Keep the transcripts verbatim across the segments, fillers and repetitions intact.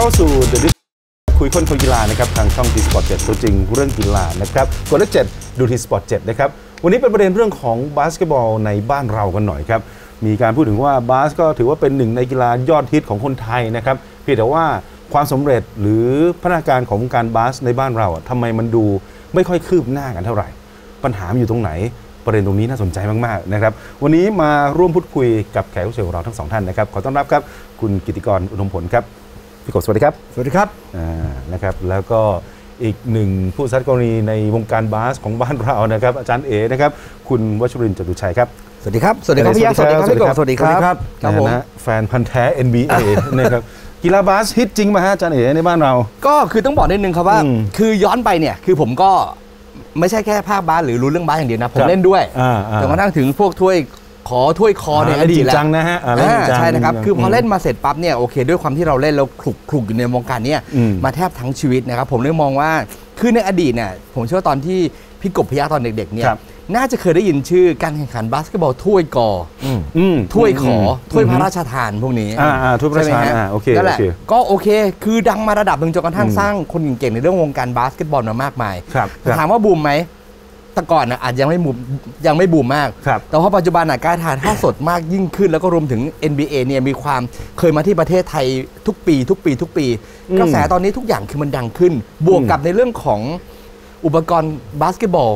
เข้าสู่เดลิคุยคนคนกีฬานะครับทางช่องทีสปอร์ตเจ็ดตัวจริงเรื่องกีฬานะครับกดเลขเจ็ดดูทีสปอร์ตเจ็ดนะครับวันนี้เป็นประเด็นเรื่องของบาสเกตบอลในบ้านเรากันหน่อยครับมีการพูดถึงว่าบาสก็ถือว่าเป็นหนึ่งในกีฬายอดฮิตของคนไทยนะครับเพียงแต่ว่าความสำเร็จหรือพัฒนาการของการบาสในบ้านเราทำไมมันดูไม่ค่อยคืบหน้ากันเท่าไหร่ปัญหาอยู่ตรงไหนประเด็นตรงนี้น่าสนใจมากๆนะครับวันนี้มาร่วมพูดคุยกับแขกผู้เชิญของเราทั้งสองท่านนะครับขอต้อนรับครับคุณกิติกรอุดมผลครับพี่กบสวัสดีครับสวัสดีครับอ่านะครับแล้วก็อีกหนึ่งผู้ซัดกรณีในวงการบาสของบ้านเรานะครับอาจารย์เอนะครับคุณวชรินทร์จตุชัยครับสวัสดีครับสวัสดีครับพี่ยักษ์สวัสดีครับพี่กบสวัสดีครับครับผมแฟนพันธุ์แท้ เอ็น บี เอ นะครับกีฬาบาสฮิตจริงไหมฮะอาจารย์เอในบ้านเราก็คือต้องบอกนิดนึงครับว่าคือย้อนไปเนี่ยคือผมก็ไม่ใช่แค่ภาคบาสหรือรู้เรื่องบาสอย่างเดียวนะผมเล่นด้วยแต่กระทั่งถึงพวกถ้วยขอถ้วยคอเนี่ยอดีตจังนะฮะใช่นะครับคือพอเล่นมาเสร็จปั๊บเนี่ยโอเคด้วยความที่เราเล่นเราคลุกคลุกอยู่ในวงการเนี่ยมาแทบทั้งชีวิตนะครับผมเลยมองว่าคือในอดีตเนี่ยผมเชื่อตอนที่พี่กบพิยะตอนเด็กๆเนี่ยน่าจะเคยได้ยินชื่อการแข่งขันบาสเกตบอลถ้วยกอถ้วยขอถ้วยพระราชทานพวกนี้ถ้วยพระราชทานโอเคนั่นแหละก็โอเคคือดังมาระดับหนึ่งจนกระทั่งสร้างคนเก่งๆในเรื่องวงการบาสเกตบอลมามากมายถามว่าบูมไหมแต่ก่อนนะอาจยังไม่บูมยังไม่บูมมากแต่พอปัจจุบันนะการถ่ายทอดสดมากยิ่งขึ้นแล้วก็รวมถึง เอ็น บี เอ เนี่ยมีความเคยมาที่ประเทศไทยทุกปีทุกปีทุกปีกระแสตอนนี้ทุกอย่างคือมันดังขึ้นบวกกับในเรื่องของอุปกรณ์บาสเกตบอล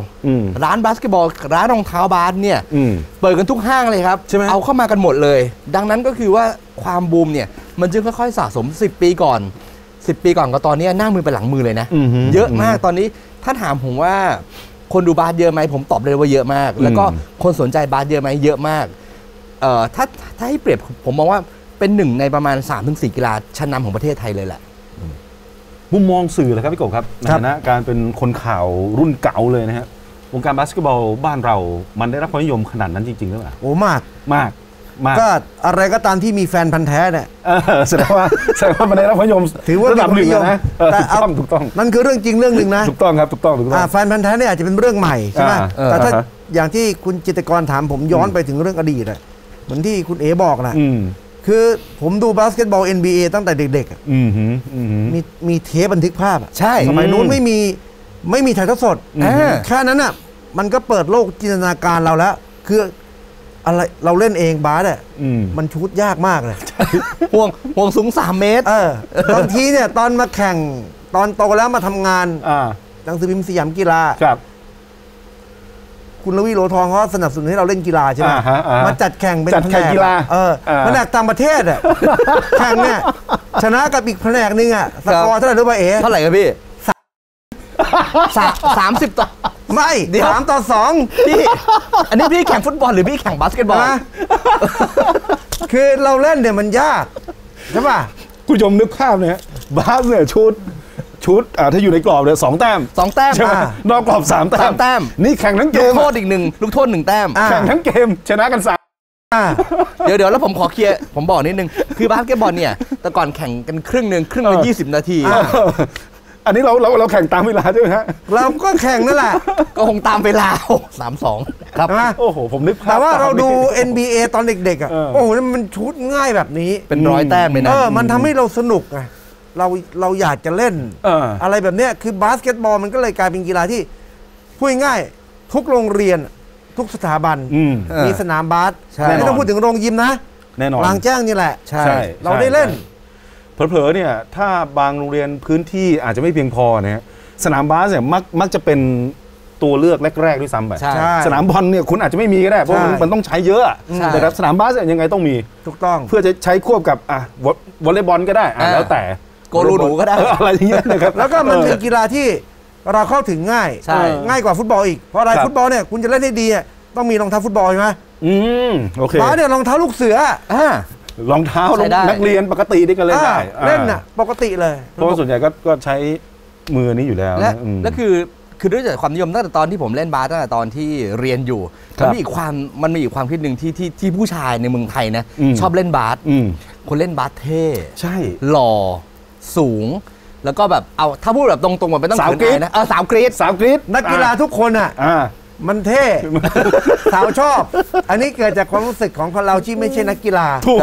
ร้านบาสเกตบอลร้านรองเท้าบาสเนี่ยเปิดกันทุกห้างเลยครับเอาเข้ามากันหมดเลยดังนั้นก็คือว่าความบูมเนี่ยมันจึงค่อยๆสะสมสิบปีก่อนสิบปีก่อนกับตอนนี้หน้ามือเป็นหลังมือเลยนะเยอะมากตอนนี้ถ้าถามผมว่าคนดูบาสเยอะไหมผมตอบเลยว่าเยอะมากแล้วก็คนสนใจบาสเยอะไหมเยอะมากเอ่อถ้าถ้าให้เปรียบผมมองว่าเป็นหนึ่งในประมาณ สามถึงสี่ กีฬาชั้นนำของประเทศไทยเลยแหละมุมมองสื่อเลยครับพี่กบครับในฐานะการเป็นคนข่าวรุ่นเก่าเลยนะฮะวงการบาสเกตบอลบ้านเรามันได้รับความนิยมขนาดนั้นจริงๆหรือเปล่าโอ้มากมากก็อะไรก็ตามที่มีแฟนพันธ์แท้เนี่ยแสดงว่าแสดงว่ามันได้รับความนิยมถือว่าระดับหนึ่งนะแต่เอาถูกต้องนั่นคือเรื่องจริงเรื่องหนึ่งนะถูกต้องครับถูกต้องถูกต้องแฟนพันธ์แท้เนี่ยอาจจะเป็นเรื่องใหม่ใช่ไหมแต่ถ้าอย่างที่คุณจิตกรถามผมย้อนไปถึงเรื่องอดีตอะเหมือนที่คุณเอบอกนะคือผมดูบาสเกตบอล เอ็น บี เอ ตั้งแต่เด็กๆ อือหือ อือหือ มีมีเทปบันทึกภาพใช่สมัยนู้นไม่มีไม่มีถ่ายทอดสดแค่นั้นอ่ะมันก็เปิดโลกจินตนาการเราแล้วคืออะไรเราเล่นเองบาสอ่ะมันชุดยากมากเลยห่วงห่วงสูงสามเมตรเออบางทีเนี่ยตอนมาแข่งตอนโตแล้วมาทำงานหนังสือพิมพ์สยามกีฬาครับคุณลวีโลทองเขาสนับสนุนให้เราเล่นกีฬาใช่ไหมมาจัดแข่งเป็นแผนกกีฬาเออแผนกต่างประเทศอ่ะแข่งเนี่ยชนะกับอีกแผนกนึงอ่ะสกอร์เท่าไหร่รู้ป่ะเอ๋เท่าไหร่ครับพี่สามสิบต่อไม่สามต่อสองพี่อันนี้พี่แข่งฟุตบอลหรือพี่แข่งบาสเกตบอลนะคือเราเล่นเนี่ยมันยากใช่ป่ะคุณผู้ชมนึกภาพเนี่ยบาสเนี่ยชุดชุดถ้าอยู่ในกรอบเนี่ยสองแต้มสองแต้มนอกกรอบสามแต้มแต้มนี่แข่งทั้งเกมลูกโทษอีกหนึ่งลูกโทษหนึ่งแต้มแข่งทั้งเกมชนะกันสามเดี๋ยวเดี๋ยวแล้วผมขอเคลียร์ผมบอกนิดนึงคือบาสเกตบอลเนี่ยแต่ก่อนแข่งกันครึ่งหนึ่งครึ่งละยี่สิบนาทีอันนี้เราเราเราแข่งตามเวลาใช่ไหมฮะเราก็แข่งนั่นแหละก็คงตามเวลาสามสองครับโอ้โหผมนึกภาพแต่ว่าเราดู เอ็น บี เอ ตอนเด็กๆอ่ะโอ้โหมันชุดง่ายแบบนี้เป็นร้อยแต้มเลยนะมันทำให้เราสนุกไงเราเราอยากจะเล่น อ, อะไรแบบเนี้ยคือบาสเกตบอลมันก็เลยกลายเป็นกีฬาที่พูดง่ายทุกโรงเรียนทุกสถาบันมีสนามบาสไม่ต้องพูดถึงโรงยิมนะแน่นอนกลางแจ้งนี่แหละใช่เราได้เล่นเผลอๆเนี่ยถ้าบางโรงเรียนพื้นที่อาจจะไม่เพียงพอนะสนามบาสเนี่ยมักมักจะเป็นตัวเลือกแรกๆด้วยซ้ำไปสนามบอลเนี่ยคุณอาจจะไม่มีก็ได้เพราะมันต้องใช้เยอะแต่สนามบาสยังไงต้องมีถูกต้องเพื่อจะใช้ควบกับอ่ะวอลเลย์บอลก็ได้แล้วแต่โกลูหนูก็ได้อะไรอย่างเงี้ยนะครับแล้วก็มันเป็นกีฬาที่เราเข้าถึงง่ายง่ายกว่าฟุตบอลอีกเพราะอะไรฟุตบอลเนี่ยคุณจะเล่นได้ดีต้องมีรองเท้าฟุตบอลใช่ไหมอืมโอเคบาสเนี่ยรองเท้าลูกเสือรองเท้านักเรียนปกติได้ก็เล่นได้เล่นน่ะปกติเลยเพราะส่วนใหญ่ก็ใช้มือนี้อยู่แล้วและคือคือด้วยจากความนิยมตั้งแต่ตอนที่ผมเล่นบาสตั้งแต่ตอนที่เรียนอยู่มันมีอีกความมันมีอีกความคิดหนึ่งที่ที่ที่ผู้ชายในเมืองไทยนะชอบเล่นบาสคนเล่นบาสเท่ใช่หล่อสูงแล้วก็แบบเอาถ้าพูดแบบตรงๆมันไม่ต้องสาวกรี๊ดนะเออสาวกรี๊ดสาวกรี๊ดนักกีฬาทุกคนอ่ะ มันเท่สาวชอบอันนี้เกิดจากความรู้สึกของคนเราที่ไม่ใช่นักกีฬาถูก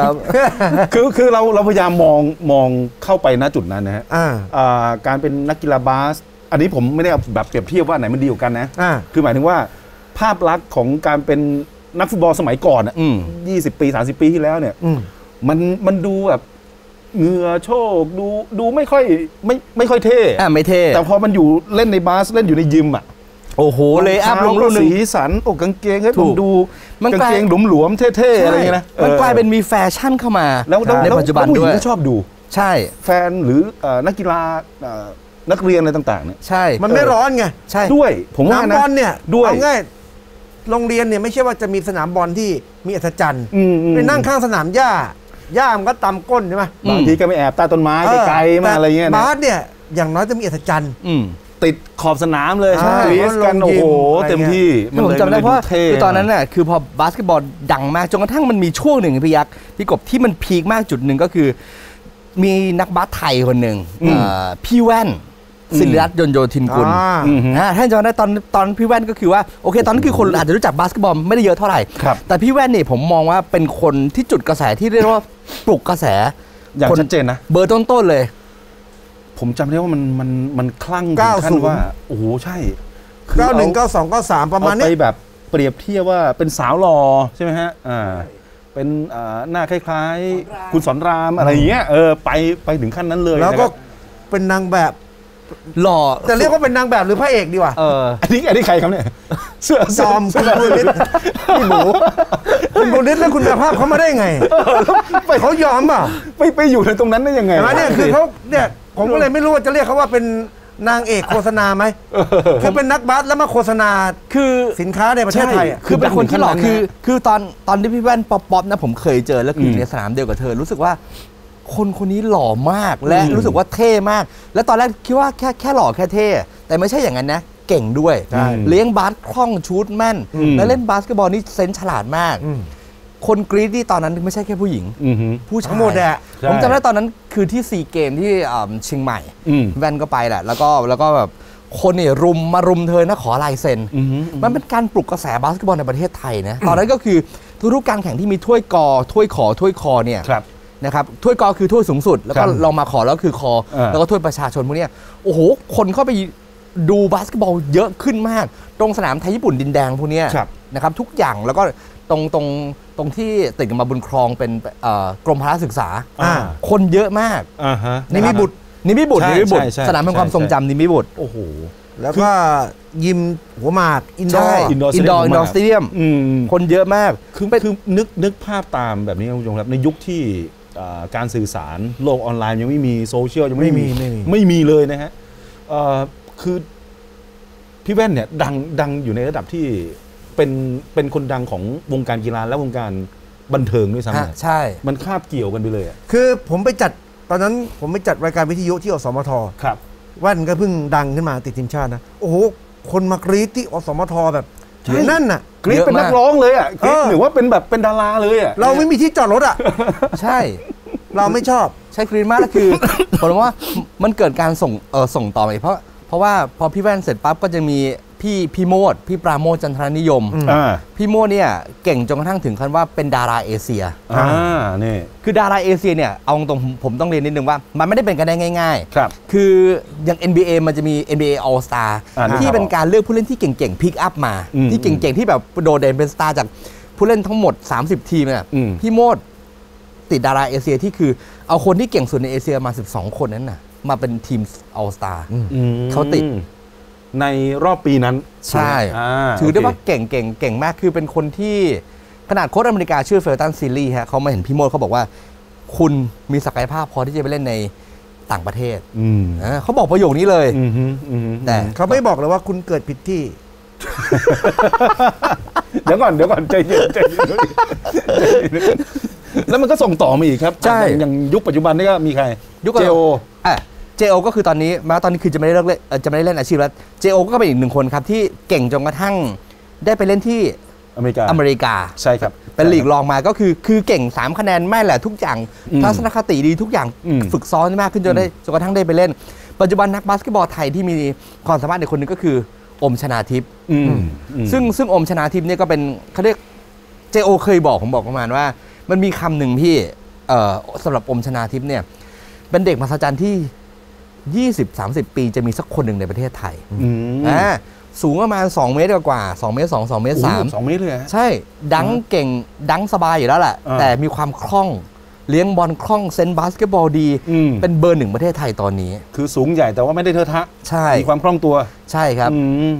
คือคือเราเราพยายามมองมองเข้าไปณจุดนั้นนะฮะการเป็นนักกีฬาบาสอันนี้ผมไม่ได้แบบเปรียบเทียบว่าไหนมันดีกว่ากันนะคือหมายถึงว่าภาพลักษณ์ของการเป็นนักฟุตบอลสมัยก่อนอ่ะยี่สิบปีสามสิบปีที่แล้วเนี่ยมันมันดูแบบเหงื่อโชกดูดูไม่ค่อยไม่ไม่ค่อยเท่อ่ะไม่เท่แต่พอมันอยู่เล่นในบาสเล่นอยู่ในยิมอ่ะโอ้โหเลยอัพลงสีสันอกกางเกงให้ผมดูกางเกงหลวมๆเท่ๆอะไรอย่างเงี้ยนะมันกลายเป็นมีแฟชั่นเข้ามาแล้วในปัจจุบันด้วยชอบดูใช่แฟนหรือนักกีฬานักเรียนอะไรต่างๆเนี่ยใช่มันไม่ร้อนไงใช่ด้วยผมว่านะบอลเนี่ยด้วยง่ายโรงเรียนเนี่ยไม่ใช่ว่าจะมีสนามบอลที่มีอัศจรรย์ไปนั่งข้างสนามหญ้าย่ามก็ตำก้นใช่ไหมบางทีก็ไม่แอบใต้ต้นไม้ไกลมาอะไรเงี้ยบาสเนี่ยอย่างน้อยจะมีอัศจรรย์ติดขอบสนามเลยเลี้ยงกันโอ้โหเต็มที่ผมจำได้ว่าคือตอนนั้นน่ะคือพอบาสเกตบอลดังมากจนกระทั่งมันมีช่วงหนึ่งพี่ยักษ์พี่กบที่มันพีคมากจุดหนึ่งก็คือมีนักบาสไทยคนหนึ่งพี่แว่นศิริรัตน์ ยนต์โยธินกุลท่านจำได้ตอนตอนพี่แว่นก็คือว่าโอเคตอนนั้นคือคนอาจจะรู้จักบาสเกตบอลไม่ได้เยอะเท่าไหร่แต่พี่แว่นเนี่ยผมมองว่าเป็นคนที่จุดกระแสที่เรียกว่าปลุกกระแสอย่างชัดเจนนะเบอร์ต้นๆเลยผมจำได้ว่ามันมันมันคลั่งถึงขั้นว่าโอ้โหใช่เก้าหนึ่งเก้าสองเก้าสามประมาณนี้ไปแบบเปรียบเทียบว่าเป็นสาวหล่อใช่ไหมฮะอ่าเป็นอ่าหน้าคล้ายๆคุณสอนรามอะไรอย่างเงี้ยเออไปไปถึงขั้นนั้นเลยแล้วก็เป็นนางแบบหล่อจะเรียกว่าเป็นนางแบบหรือพระเอกดีวะเอออันนี้อันนี้ใครครับเนี่ยเสื้อจอมคุณบุริศพี่หมูคุณบุริศแล้วคุณภาพเขามาได้ไงไปเขายอมอ่ะไปไปอยู่ในตรงนั้นได้ยังไงเนี่ยคือเขาเนี่ยผมก็เลยไม่รู้ว่าจะเรียกเขาว่าเป็นนางเอกโฆษณาไหมคือเป็นนักบาสแล้วมาโฆษณาคือสินค้าในประเทศไทยคือเป็นคนที่หล่อคือคือตอนตอนที่พี่แว่นป๊อปป๊อปนะผมเคยเจอแล้วอยู่ในสนามเดียวกับเธอรู้สึกว่าคนคนนี้หล่อมากและรู้สึกว่าเท่มากและตอนแรกคิดว่าแค่แค่หล่อแค่เท่แต่ไม่ใช่อย่างนั้นนะเก่งด้วยเลี้ยงบาสคล่องชุดแม่นและเล่นบาสเกตบอลนี่เซนส์ฉลาดมากคนกรีดที่ตอนนั้นไม่ใช่แค่ผู้หญิงผู้ชายทั้งหมดแหละผมจำได้ตอนนั้นคือที่ซีเกมที่เชียงใหม่แว่นก็ไปแหละแล้วก็แล้วก็แบบคนเนี่ยรุมมารุมเธอนะขอลายเซ็นมันเป็นการปลุกกระแสบาสเกตบอลในประเทศไทยนะตอนนั้นก็คือทุกๆการแข่งที่มีถ้วยกอถ้วยขอถ้วยคอเนี่ยนะครับถ้วยกอคือถ้วยสูงสุดแล้วก็ลองมาขอแล้วคือคอแล้วก็ถ้วยประชาชนพวกนี้โอ้โหคนเข้าไปดูบาสเกตบอลเยอะขึ้นมากตรงสนามไทยญี่ปุ่นดินแดงพวกนี้นะครับทุกอย่างแล้วก็ตรงตรงตรงที่ติดมาบนคลองเป็นกรมพละศึกษาคนเยอะมากนิมิบุตรนิมิบุตรนิมิบุตรสนามแห่งความทรงจำนิมิบุตรโอ้โหแล้วก็ยิมหัวหมากอินดอร์อินดอร์อินดอร์สเตเดียมคนเยอะมากคือคือนึกนึกภาพตามแบบนี้คุณผู้ชมครับในยุคที่การสื่อสารโลกออนไลน์ยังไม่มีโซเชียลยังไม่มีไม่มีเลยนะฮะคือพี่แว่นเนี่ยดังดังอยู่ในระดับที่เป็นเป็นคนดังของวงการกีฬาและวงการบันเทิงด้วยซ้ำใช่มันคาบเกี่ยวกันไปเลยคือผมไปจัดตอนนั้นผมไปจัดรายการวิทยุที่อสมทครับวันก็เพิ่งดังขึ้นมาติดทีมชาตินะโอ้โหคนมากรี๊ดที่อสมทแบบนั่นน่ะกรี๊ดเป็นนักร้องเลยอ่ะกรี๊ดหรือว่าเป็นแบบเป็นดาราเลยอ่ะเราไม่มีที่จอดรถอ่ะใช่เราไม่ชอบใช่กรี๊ดมากก็คือผมว่ามันเกิดการส่งเออส่งต่อไปเพราะเพราะว่าพอพี่แว่นเสร็จปั๊บก็จะมีพี่พี่โมดพี่ปราโมชจันทรนิยมพี่โมดเนี่ยเก่งจนกระทั่งถึงขั้นว่าเป็นดาราเอเชียนี่คือดาราเอเชียเนี่ยเอาตรงผมต้องเรียนนิดนึงว่ามันไม่ได้เป็นกันได้ง่ายๆครับคืออย่าง เอ็น บี เอ มันจะมี เอ็น บี เอ All Star ที่เป็นการเลือกผู้เล่นที่เก่งๆพิกอัพมาที่เก่งๆที่แบบโดดเด่นเป็นสตาร์จากผู้เล่นทั้งหมดสามสิบทีมเนี่ยพี่โมดติดดาราเอเชียที่คือเอาคนที่เก่งสุดในเอเชียมาสิบสองคนนั้นน่ะมาเป็นทีม All Star เขาติดในรอบปีนั้นใช่ถือได้ว่าเก่งเก่งเก่งมากคือเป็นคนที่ขนาดโค้ชอเมริกาชื่อเฟลตันซีรีฮะเขามาเห็นพี่โมดเขาบอกว่าคุณมีศักยภาพพอที่จะไปเล่นในต่างประเทศเขาบอกประโยคนี้เลยแต่เขาไม่บอกเลยว่าคุณเกิดผิดที่เดี๋ยวก่อนเดี๋ยวก่อนใจเย็นใจเย็นแล้วมันก็ส่งต่อมาอีกครับใช่อย่างยุคปัจจุบันนี่ก็มีใครยุคเจโออ่ะเจโอก็คือตอนนี้มาตอนนี้คือจะไม่ได้เลิกเล่นจะไม่ได้เล่นอาชีพแล้วเจโอก็เป็นอีกหนึ่งคนครับที่เก่งจนกระทั่งได้ไปเล่นที่อเมริกาอเมริกาใช่ครับเป็นลีกรองมาก็คือคือเก่งสามคะแนนไม่แหละทุกอย่างทัศนคติดีทุกอย่างฝึกซ้อมมากขึ้นจนได้จนกระทั่งได้ไปเล่นปัจจุบันนักบาสเกตบอลไทยที่มีความสามารถในคนหนึ่งก็คือ อมชนาทิพย์ซึ่งซึ่งอมชนาทิพย์เนี่ยก็เป็นเขาเรียกเจโอเคยบอกผมบอกประมาณว่ามันมีคำหนึ่งพี่สำหรับอมชนาทิพย์เนี่ยเป็นเด็กมหัศจรรย์ที่ ยี่สิบถึงสามสิบ ปีจะมีสักคนหนึ่งในประเทศไทยอ่าสูงประมาณสองเมตรกว่าสองเมตรสองสองเมตรสามสองเมตรเลยใช่ดังเก่งดังสบายอยู่แล้วแหละแต่มีความคล่องเลี้ยงบอลคล่องเซนบาสเกตบอลดีเป็นเบอร์หนึ่งประเทศไทยตอนนี้คือสูงใหญ่แต่ว่าไม่ได้เทอะทะใช่มีความคล่องตัวใช่ครับ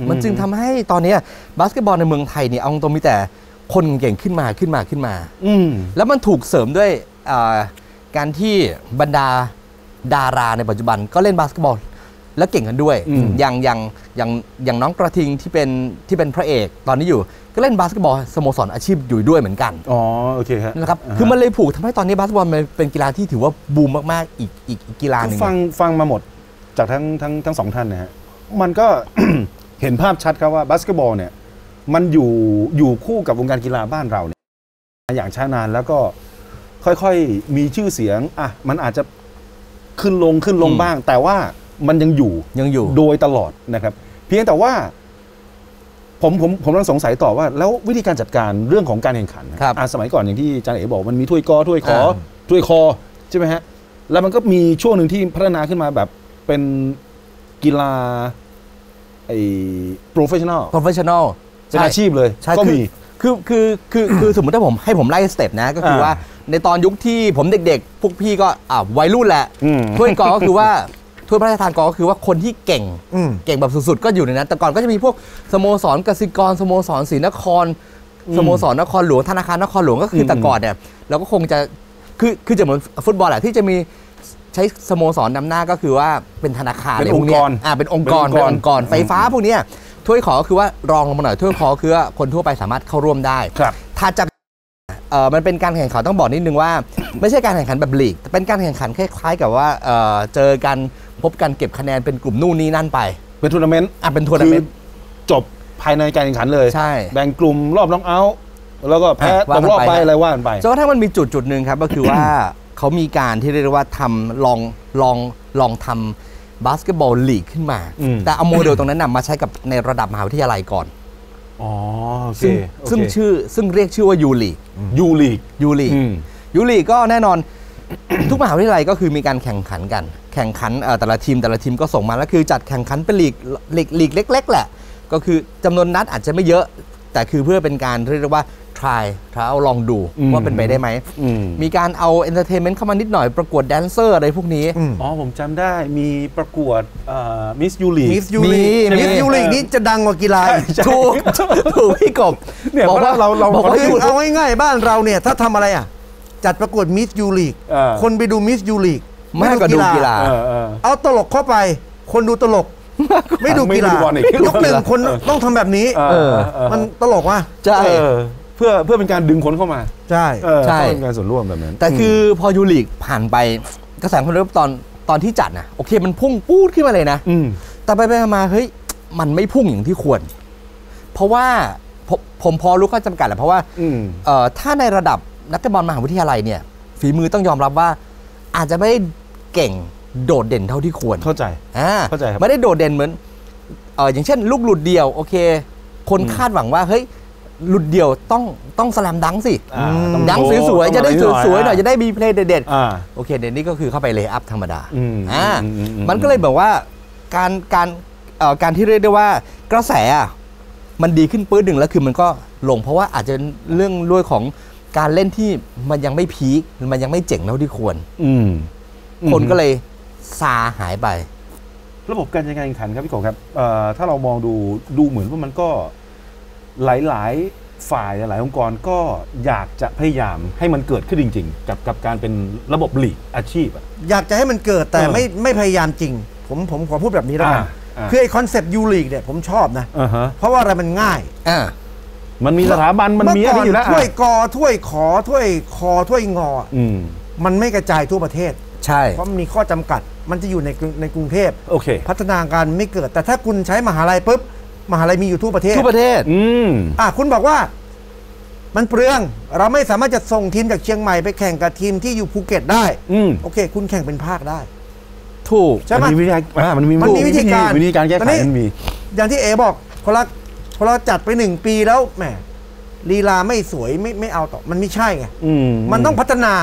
มันจึงทำให้ตอนนี้บาสเกตบอลในเมืองไทยเนี่ยเอาตรงมีแต่คนเก่งขึ้นมาขึ้นมาขึ้นมาอืแล้วมันถูกเสริมด้วยการที่บรรดาดาราในปัจจุบันก็เล่นบาสเกตบอลแล้วเก่งกันด้วยอย่างอย่างอย่างอย่างน้องกระทิงที่เป็นที่เป็นพระเอกตอนนี้อยู่ก็เล่นบาสเกตบอลสโมสรอาชีพอยู่ด้วยเหมือนกันอ๋อโอเคครับนะครับคือมันเลยผูกทำให้ตอนนี้บาสเกตบอลเป็นกีฬาที่ถือว่าบูมมากๆอีกอีกกีฬาหนึ่งฟังฟังมาหมดจากทั้งทั้งทั้งสองท่านนะฮะมันก็ เห็นภาพชัดครับว่าบาสเกตบอลเนี่ยมันอยู่อยู่คู่กับวงการกีฬาบ้านเราเนี่ยอย่างช้านานแล้วก็ค่อยๆมีชื่อเสียงอ่ะมันอาจจะขึ้นลงขึ้นลงบ้างแต่ว่ามันยังอยู่ยังอยู่โดยตลอดนะครับเพียงแต่ว่าผมผมผมกำลังสงสัยต่อว่าแล้ววิธีการจัดการเรื่องของการแข่งขันครับสมัยก่อนอย่างที่อาจารย์เอ๋บอกมันมีถ้วยกอถ้วยขอถ้วยคอใช่ไหมฮะแล้วมันก็มีช่วงหนึ่งที่พัฒนาขึ้นมาแบบเป็นกีฬาไอ้โปรเฟชชั่นอลโปรเฟชชั่นอลเป็นอาชีพเลยก็มีคือคือคือคือสมมติถ้าผมให้ผมไล่สเต็ปนะก็คือว่าในตอนยุคที่ผมเด็กๆพวกพี่ก็อ่าวัยรุ่นแหละถ้วยกอก็คือว่าถ้วยพระราชทานก็คือว่าคนที่เก่งเก่งแบบสุดๆก็อยู่ในนั้นแต่ก่อนก็จะมีพวกสโมสรกสิกรสโมสรศรีนครสโมสรนครหลวงธนาคารนครหลวงก็คือแต่ก่อนเนี่ยเราก็คงจะคือคือจะเหมือนฟุตบอลแหละที่จะมีใช้สโมสรนำหน้าก็คือว่าเป็นธนาคารเป็นองค์กรอ่าเป็นองค์กรเป็นองค์กรไฟฟ้าพวกนี้ถ้วยขอคือว่ารองลงมาหน่อยถ้วยขอคือคนทั่วไปสามารถเข้าร่วมได้ถ้าจะเออมันเป็นการแข่งขันต้องบอกนิดนึงว่าไม่ใช่การแข่งขันแบบลีกแต่เป็นการแข่งขันคล้ายๆกับว่าเออเจอกันพบกันเก็บคะแนนเป็นกลุ่มนู่นนี่นั่นไปเป็นทัวร์นาเมนต์อ่ะเป็นทัวร์นาเมนต์จบภายในการแข่งขันเลยใช่แบ่งกลุ่มรอบน็อกเอาท์แล้วก็แพ้ตกรอบไปอะไรว่ากันไปจนกระทั่งมันมีจุดจุดหนึ่งครับก็คือว่าเขามีการที่เรียกว่าทำลองลองลองทำบาสเกตบอลลีกขึ้นมาแต่เอาโมเดลตรงนั้นนำมาใช้กับในระดับมหาวิทยาลัยก่อนอ๋อซึ่งซึ่งชื่อซึ่งเรียกชื่อว่ายูลีกยูลีกยูลีกยูลีกก็แน่นอนทุกมหาวิทยาลัยก็คือมีการแข่งขันกันแข่งขันแต่ละทีมแต่ละทีมก็ส่งมาแล้วคือจัดแข่งขันเป็นลีกลีกเล็กๆแหละก็คือจำนวนนัดอาจจะไม่เยอะแต่คือเพื่อเป็นการเรียกว่า try เอาลองดูว่าเป็นไปได้ไหมมีการเอา entertainment เข้ามานิดหน่อยประกวดแดนเซอร์อะไรพวกนี้อ๋อผมจำได้มีประกวดมิสยูลีมิสยูลีมิสยูลีนี่จะดังกว่ากีฬาถูกถูกพี่กบบอกว่าเราเราเอาง่ายๆบ้านเราเนี่ยถ้าทำอะไรอ่ะจัดประกวดมิสยูลีคนไปดูมิสยูลีมากกว่าดูกีฬาเอาตลกเข้าไปคนดูตลกไม่ดูกีฬายุคหนึ่งคนต้องทำแบบนี้มันตลกว่ะใช่เพื่อเพื่อเป็นการดึงคนเข้ามาใช่ใช่เป็นการส่วนร่วมแบบนั้นแต่คือพอยูลีกผ่านไปกระแสความเริ่มตอนตอนที่จัดนะโอเคมันพุ่งปูดขึ้นมาเลยนะแต่ไปไปมาเฮ้ยมันไม่พุ่งอย่างที่ควรเพราะว่าผมพอรู้ข้อจำกัดแหละเพราะว่าถ้าในระดับนักบอลมหาวิทยาลัยเนี่ยฝีมือต้องยอมรับว่าอาจจะไม่เก่งโดดเด่นเท่าที่ควรเข้าใจอ่าเข้าใจครับไม่ได้โดดเด่นเหมือนเอออย่างเช่นลูกหลุดเดียวโอเคคนคาดหวังว่าเฮ้ยหลุดเดียวต้องต้องสแลมดังสิดังสวยๆจะได้สวยๆหน่อยจะได้มีเพลย์เด็ดๆโอเคเด่นนี้ก็คือเข้าไปเลย์อัพธรรมดาอ่ามันก็เลยแบบว่าการการเอ่อการที่เรียกได้ว่ากระแสมันดีขึ้นปื้ดหนึ่งแล้วคือมันก็ลงเพราะว่าอาจจะเรื่องด้วยของการเล่นที่มันยังไม่พีคมันยังไม่เจ๋งเท่าที่ควรอืคนก็เลยซาหายไประบบการจัดการแข่งขันครับพี่กบครับถ้าเรามองดูดูเหมือนว่ามันก็หลายๆฝ่ายหลายองค์กรก็อยากจะพยายามให้มันเกิดขึ้นจริงๆกับกับการเป็นระบบลีกอาชีพอยากจะให้มันเกิดแต่ไม่ไม่พยายามจริงผมผมขอพูดแบบนี้ละกันคือไอ้คอนเซปต์ยูลีกเนี่ยผมชอบนะเพราะว่าอะไรมันง่ายมันมีสถาบันมันมีอะไรอยู่แล้วถ้วยกอถ้วยขอถ้วยคอถ้วยงอมันไม่กระจายทั่วประเทศใช่เพราะมีข้อจำกัดมันจะอยู่ในในกรุงเทพโอเคพัฒนาการไม่เกิดแต่ถ้าคุณใช้มหาลัยปุ๊บมหาลัยมีอยู่ทั่วประเทศทั่วประเทศอืมอ่ะคุณบอกว่ามันเปลืองเราไม่สามารถจะส่งทีมจากเชียงใหม่ไปแข่งกับทีมที่อยู่ภูเก็ตได้อืมโอเคคุณแข่งเป็นภาคได้ถูกใช่ไหมมันมีวิธีการมันมีวิธีการแก้ไขมันมีอย่างที่เอบอก พอเราพอเราจัดไปหนึ่งปีแล้วแหมลีลาไม่สวยไม่ไม่เอาต่อมันไม่ใช่ไงมันต้องพัฒนา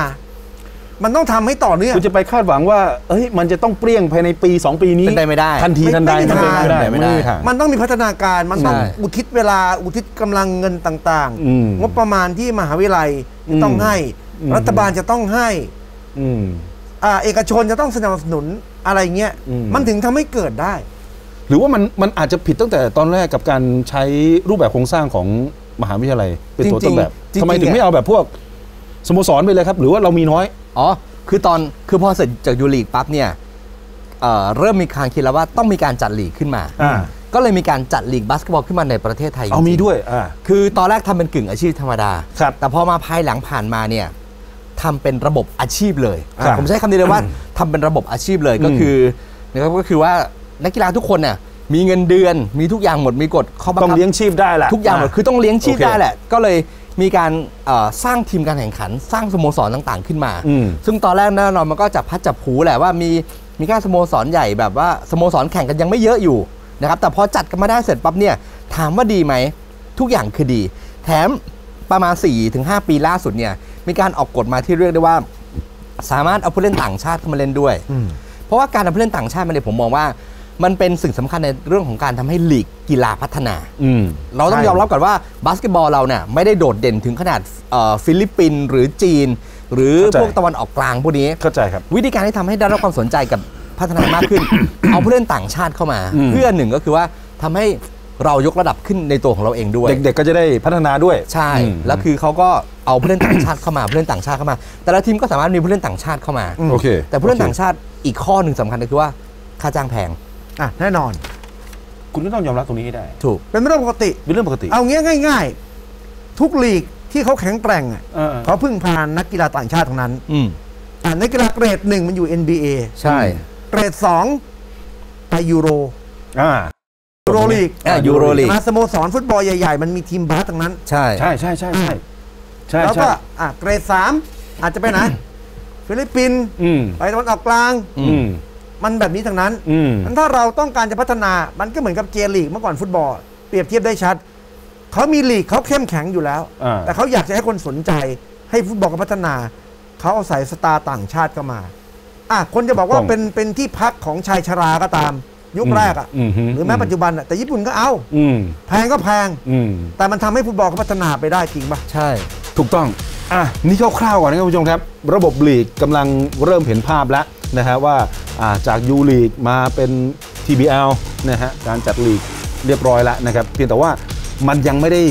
มันต้องทำให้ต่อเนื่องคุณจะไปคาดหวังว่าเอ้ยมันจะต้องเปรี้ยงภายในปีสองปีนี้เป็นได้ไม่ได้ทันทีทันใดมันเป็นไม่ได้ไม่ได้มันต้องมีพัฒนาการมันต้องอุทิศเวลาอุทิศกำลังเงินต่างๆงบประมาณที่มหาวิทยาลัยต้องให้รัฐบาลจะต้องให้อ่าเอกชนจะต้องสนับสนุนอะไรเงี้ยมันถึงทำให้เกิดได้หรือว่ามันมันอาจจะผิดตั้งแต่ตอนแรกกับการใช้รูปแบบโครงสร้างของมหาวิทยาลัยเป็นตัวต้นแบบทำไมถึงไม่เอาแบบพวกสโมสรไปเลยครับหรือว่าเรามีน้อยอ๋อคือตอนคือพอเสร็จจากยูลีกปั๊บเนี่ยเริ่มมีการคิดแล้วว่าต้องมีการจัดลีกขึ้นมาก็เลยมีการจัดลีกบาสเกตบอลขึ้นมาในประเทศไทยเอามีด้วยคือตอนแรกทำเป็นกึ่งอาชีพธรรมดาแต่พอมาภายหลังผ่านมาเนี่ยทำเป็นระบบอาชีพเลยผมใช้คำนี้เลยว่าทำเป็นระบบอาชีพเลยก็คือนะครับก็คือว่านักกีฬาทุกคนเนี่ยมีเงินเดือนมีทุกอย่างหมดมีกฎข้อบังคับต้องเลี้ยงชีพได้แหละทุกอย่างหมดคือต้องเลี้ยงชีพได้แหละก็เลยมีการสร้างทีมการแข่งขันสร้างสโมสรต่างๆขึ้นมาซึ่งตอนแรกแน่นอนมันก็จับพัดจับผูแหละว่ามีมีแค่สโมสรใหญ่แบบว่าสโมสรแข่งกันยังไม่เยอะอยู่นะครับแต่พอจัดกันมาได้เสร็จปั๊บเนี่ยถามว่าดีไหมทุกอย่างคือดีแถมประมาณ สี่ถึงห้า ปีล่าสุดเนี่ยมีการออกกฎมาที่เรียกได้ว่าสามารถเอาผู้เล่นต่างชาติเข้ามาเล่นด้วยเพราะว่าการเอาผู้เล่นต่างชาติมาเนี่ยผมมองว่ามันเป็นสิ่งสำคัญในเรื่องของการทำให้ลีกกีฬาพัฒนาเราต้องยอมรับก่อนว่าบาสเกตบอลเราเนี่ยไม่ได้โดดเด่นถึงขนาดฟิลิปปินส์หรือจีนหรือพวกตะวันออกกลางพวกนี้เข้าใจครับวิธีการที่ทำให้ได้รับความสนใจกับพัฒนามากขึ้น เอาผู้เล่นต่างชาติเข้ามาเพื่อหนึ่งก็คือว่าทำให้เรายกระดับขึ้นในตัวของเราเองด้วยเด็กๆก็จะได้พัฒนาด้วยใช่แล้วคือเขาก็เอาผู้เล่นต่างชาติเข้ามาผู้เล่นต่างชาติเข้ามาแต่ละทีมก็สามารถมีผู้เล่นต่างชาติเข้ามาโอเคแต่ผู้เล่นต่างชาติอีกข้อหนึ่งสำคัญก็คือว่าค่าจ้างแพงอ่ะแน่นอนคุณก็ต้องยอมรับตรงนี้ได้ถูกเป็นเรื่องปกติเป็นเรื่องปกติเอางี้ง่ายๆทุกลีกที่เขาแข็งแกร่งอ่ะเขาพึ่งพานักกีฬาต่างชาติทั้งนั้นอืมอ่านักกีฬาเกรดหนึ่งมันอยู่ เอ็น บี เอ ใช่เกรดสองไปยูโรอ่ายูโรลีกอ่ายูโรลีกมาสโมสรฟุตบอลใหญ่ๆมันมีทีมบาสทั้งนั้นใช่ใช่ใช่ใช่ใช่ใช่แล้วก็อ่าเกรดสามอาจจะไปไหนฟิลิปปินส์ไปตะวันออกกลางอืมมันแบบนี้ทั้งนั้นถ้าเราต้องการจะพัฒนามันก็เหมือนกับเจลีกเมื่อก่อนฟุตบอลเปรียบเทียบได้ชัดเขามีลีกเขาเข้มแข็งอยู่แล้วแต่เขาอยากจะให้คนสนใจให้ฟุตบอลพัฒนาเขาเอาใส่สตาร์ต่างชาติเข้ามาอ่ะคนจะบอกว่าเป็นเป็นที่พักของชายชราก็ตามยุคแรกอ่ะหรือแม้ปัจจุบันอ่ะแต่ญี่ปุ่นก็เอาแพงก็แพงแต่มันทำให้ฟุตบอลเขาพัฒนาไปได้จริงป่ะใช่ถูกต้องอ่ะนี่คร่าวๆก่อนนะครับผู้ชมครับระบบลีกกำลังเริ่มเห็นภาพแล้วนะฮะว่าจากยูลีกมาเป็น ที บี แอล นะฮะการจัดลีกเรียบร้อยแล้วนะครับเพียงแต่ว่ามันยังไม่ได้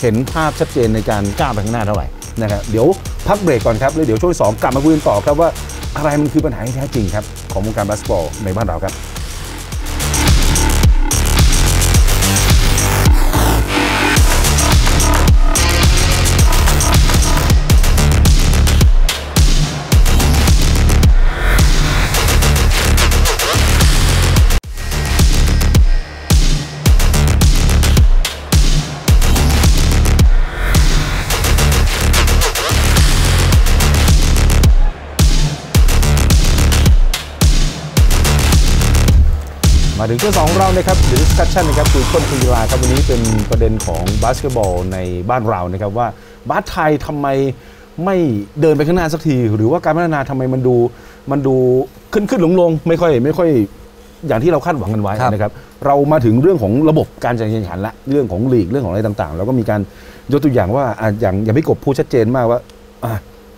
เห็นภาพชัดเจนในการก้าวไปข้างหน้าเท่าไหร่นะครับเดี๋ยวพักเบรกก่อนครับแล้วเดี๋ยวช่วงสองกลับมาคุยกันต่อครับว่าอะไรมันคือปัญหาที่แท้จริงครับของวงการบาสเกตบอลในบ้านเราครับมาถึงช่วงสองของเรานะครับหรือ discussion นะครับคือต้นทุนกีฬาครับวันนี้เป็นประเด็นของบาสเกตบอลในบ้านเรานะครับว่าบาสไทยทำไมไม่เดินไปข้างหน้าสักทีหรือว่าการพัฒนาทำไมมันดูมันดูขึ้นขึ้นลงลงไม่ค่อยไม่ค่อยอย่างที่เราคาดหวังกันไว้นะครับเรามาถึงเรื่องของระบบการจัดแข่งขันละเรื่องของลีกเรื่องของอะไรต่างๆแล้วก็มีการยกตัวอย่างว่าอย่างอย่างพี่กบพูดชัดเจนมากว่า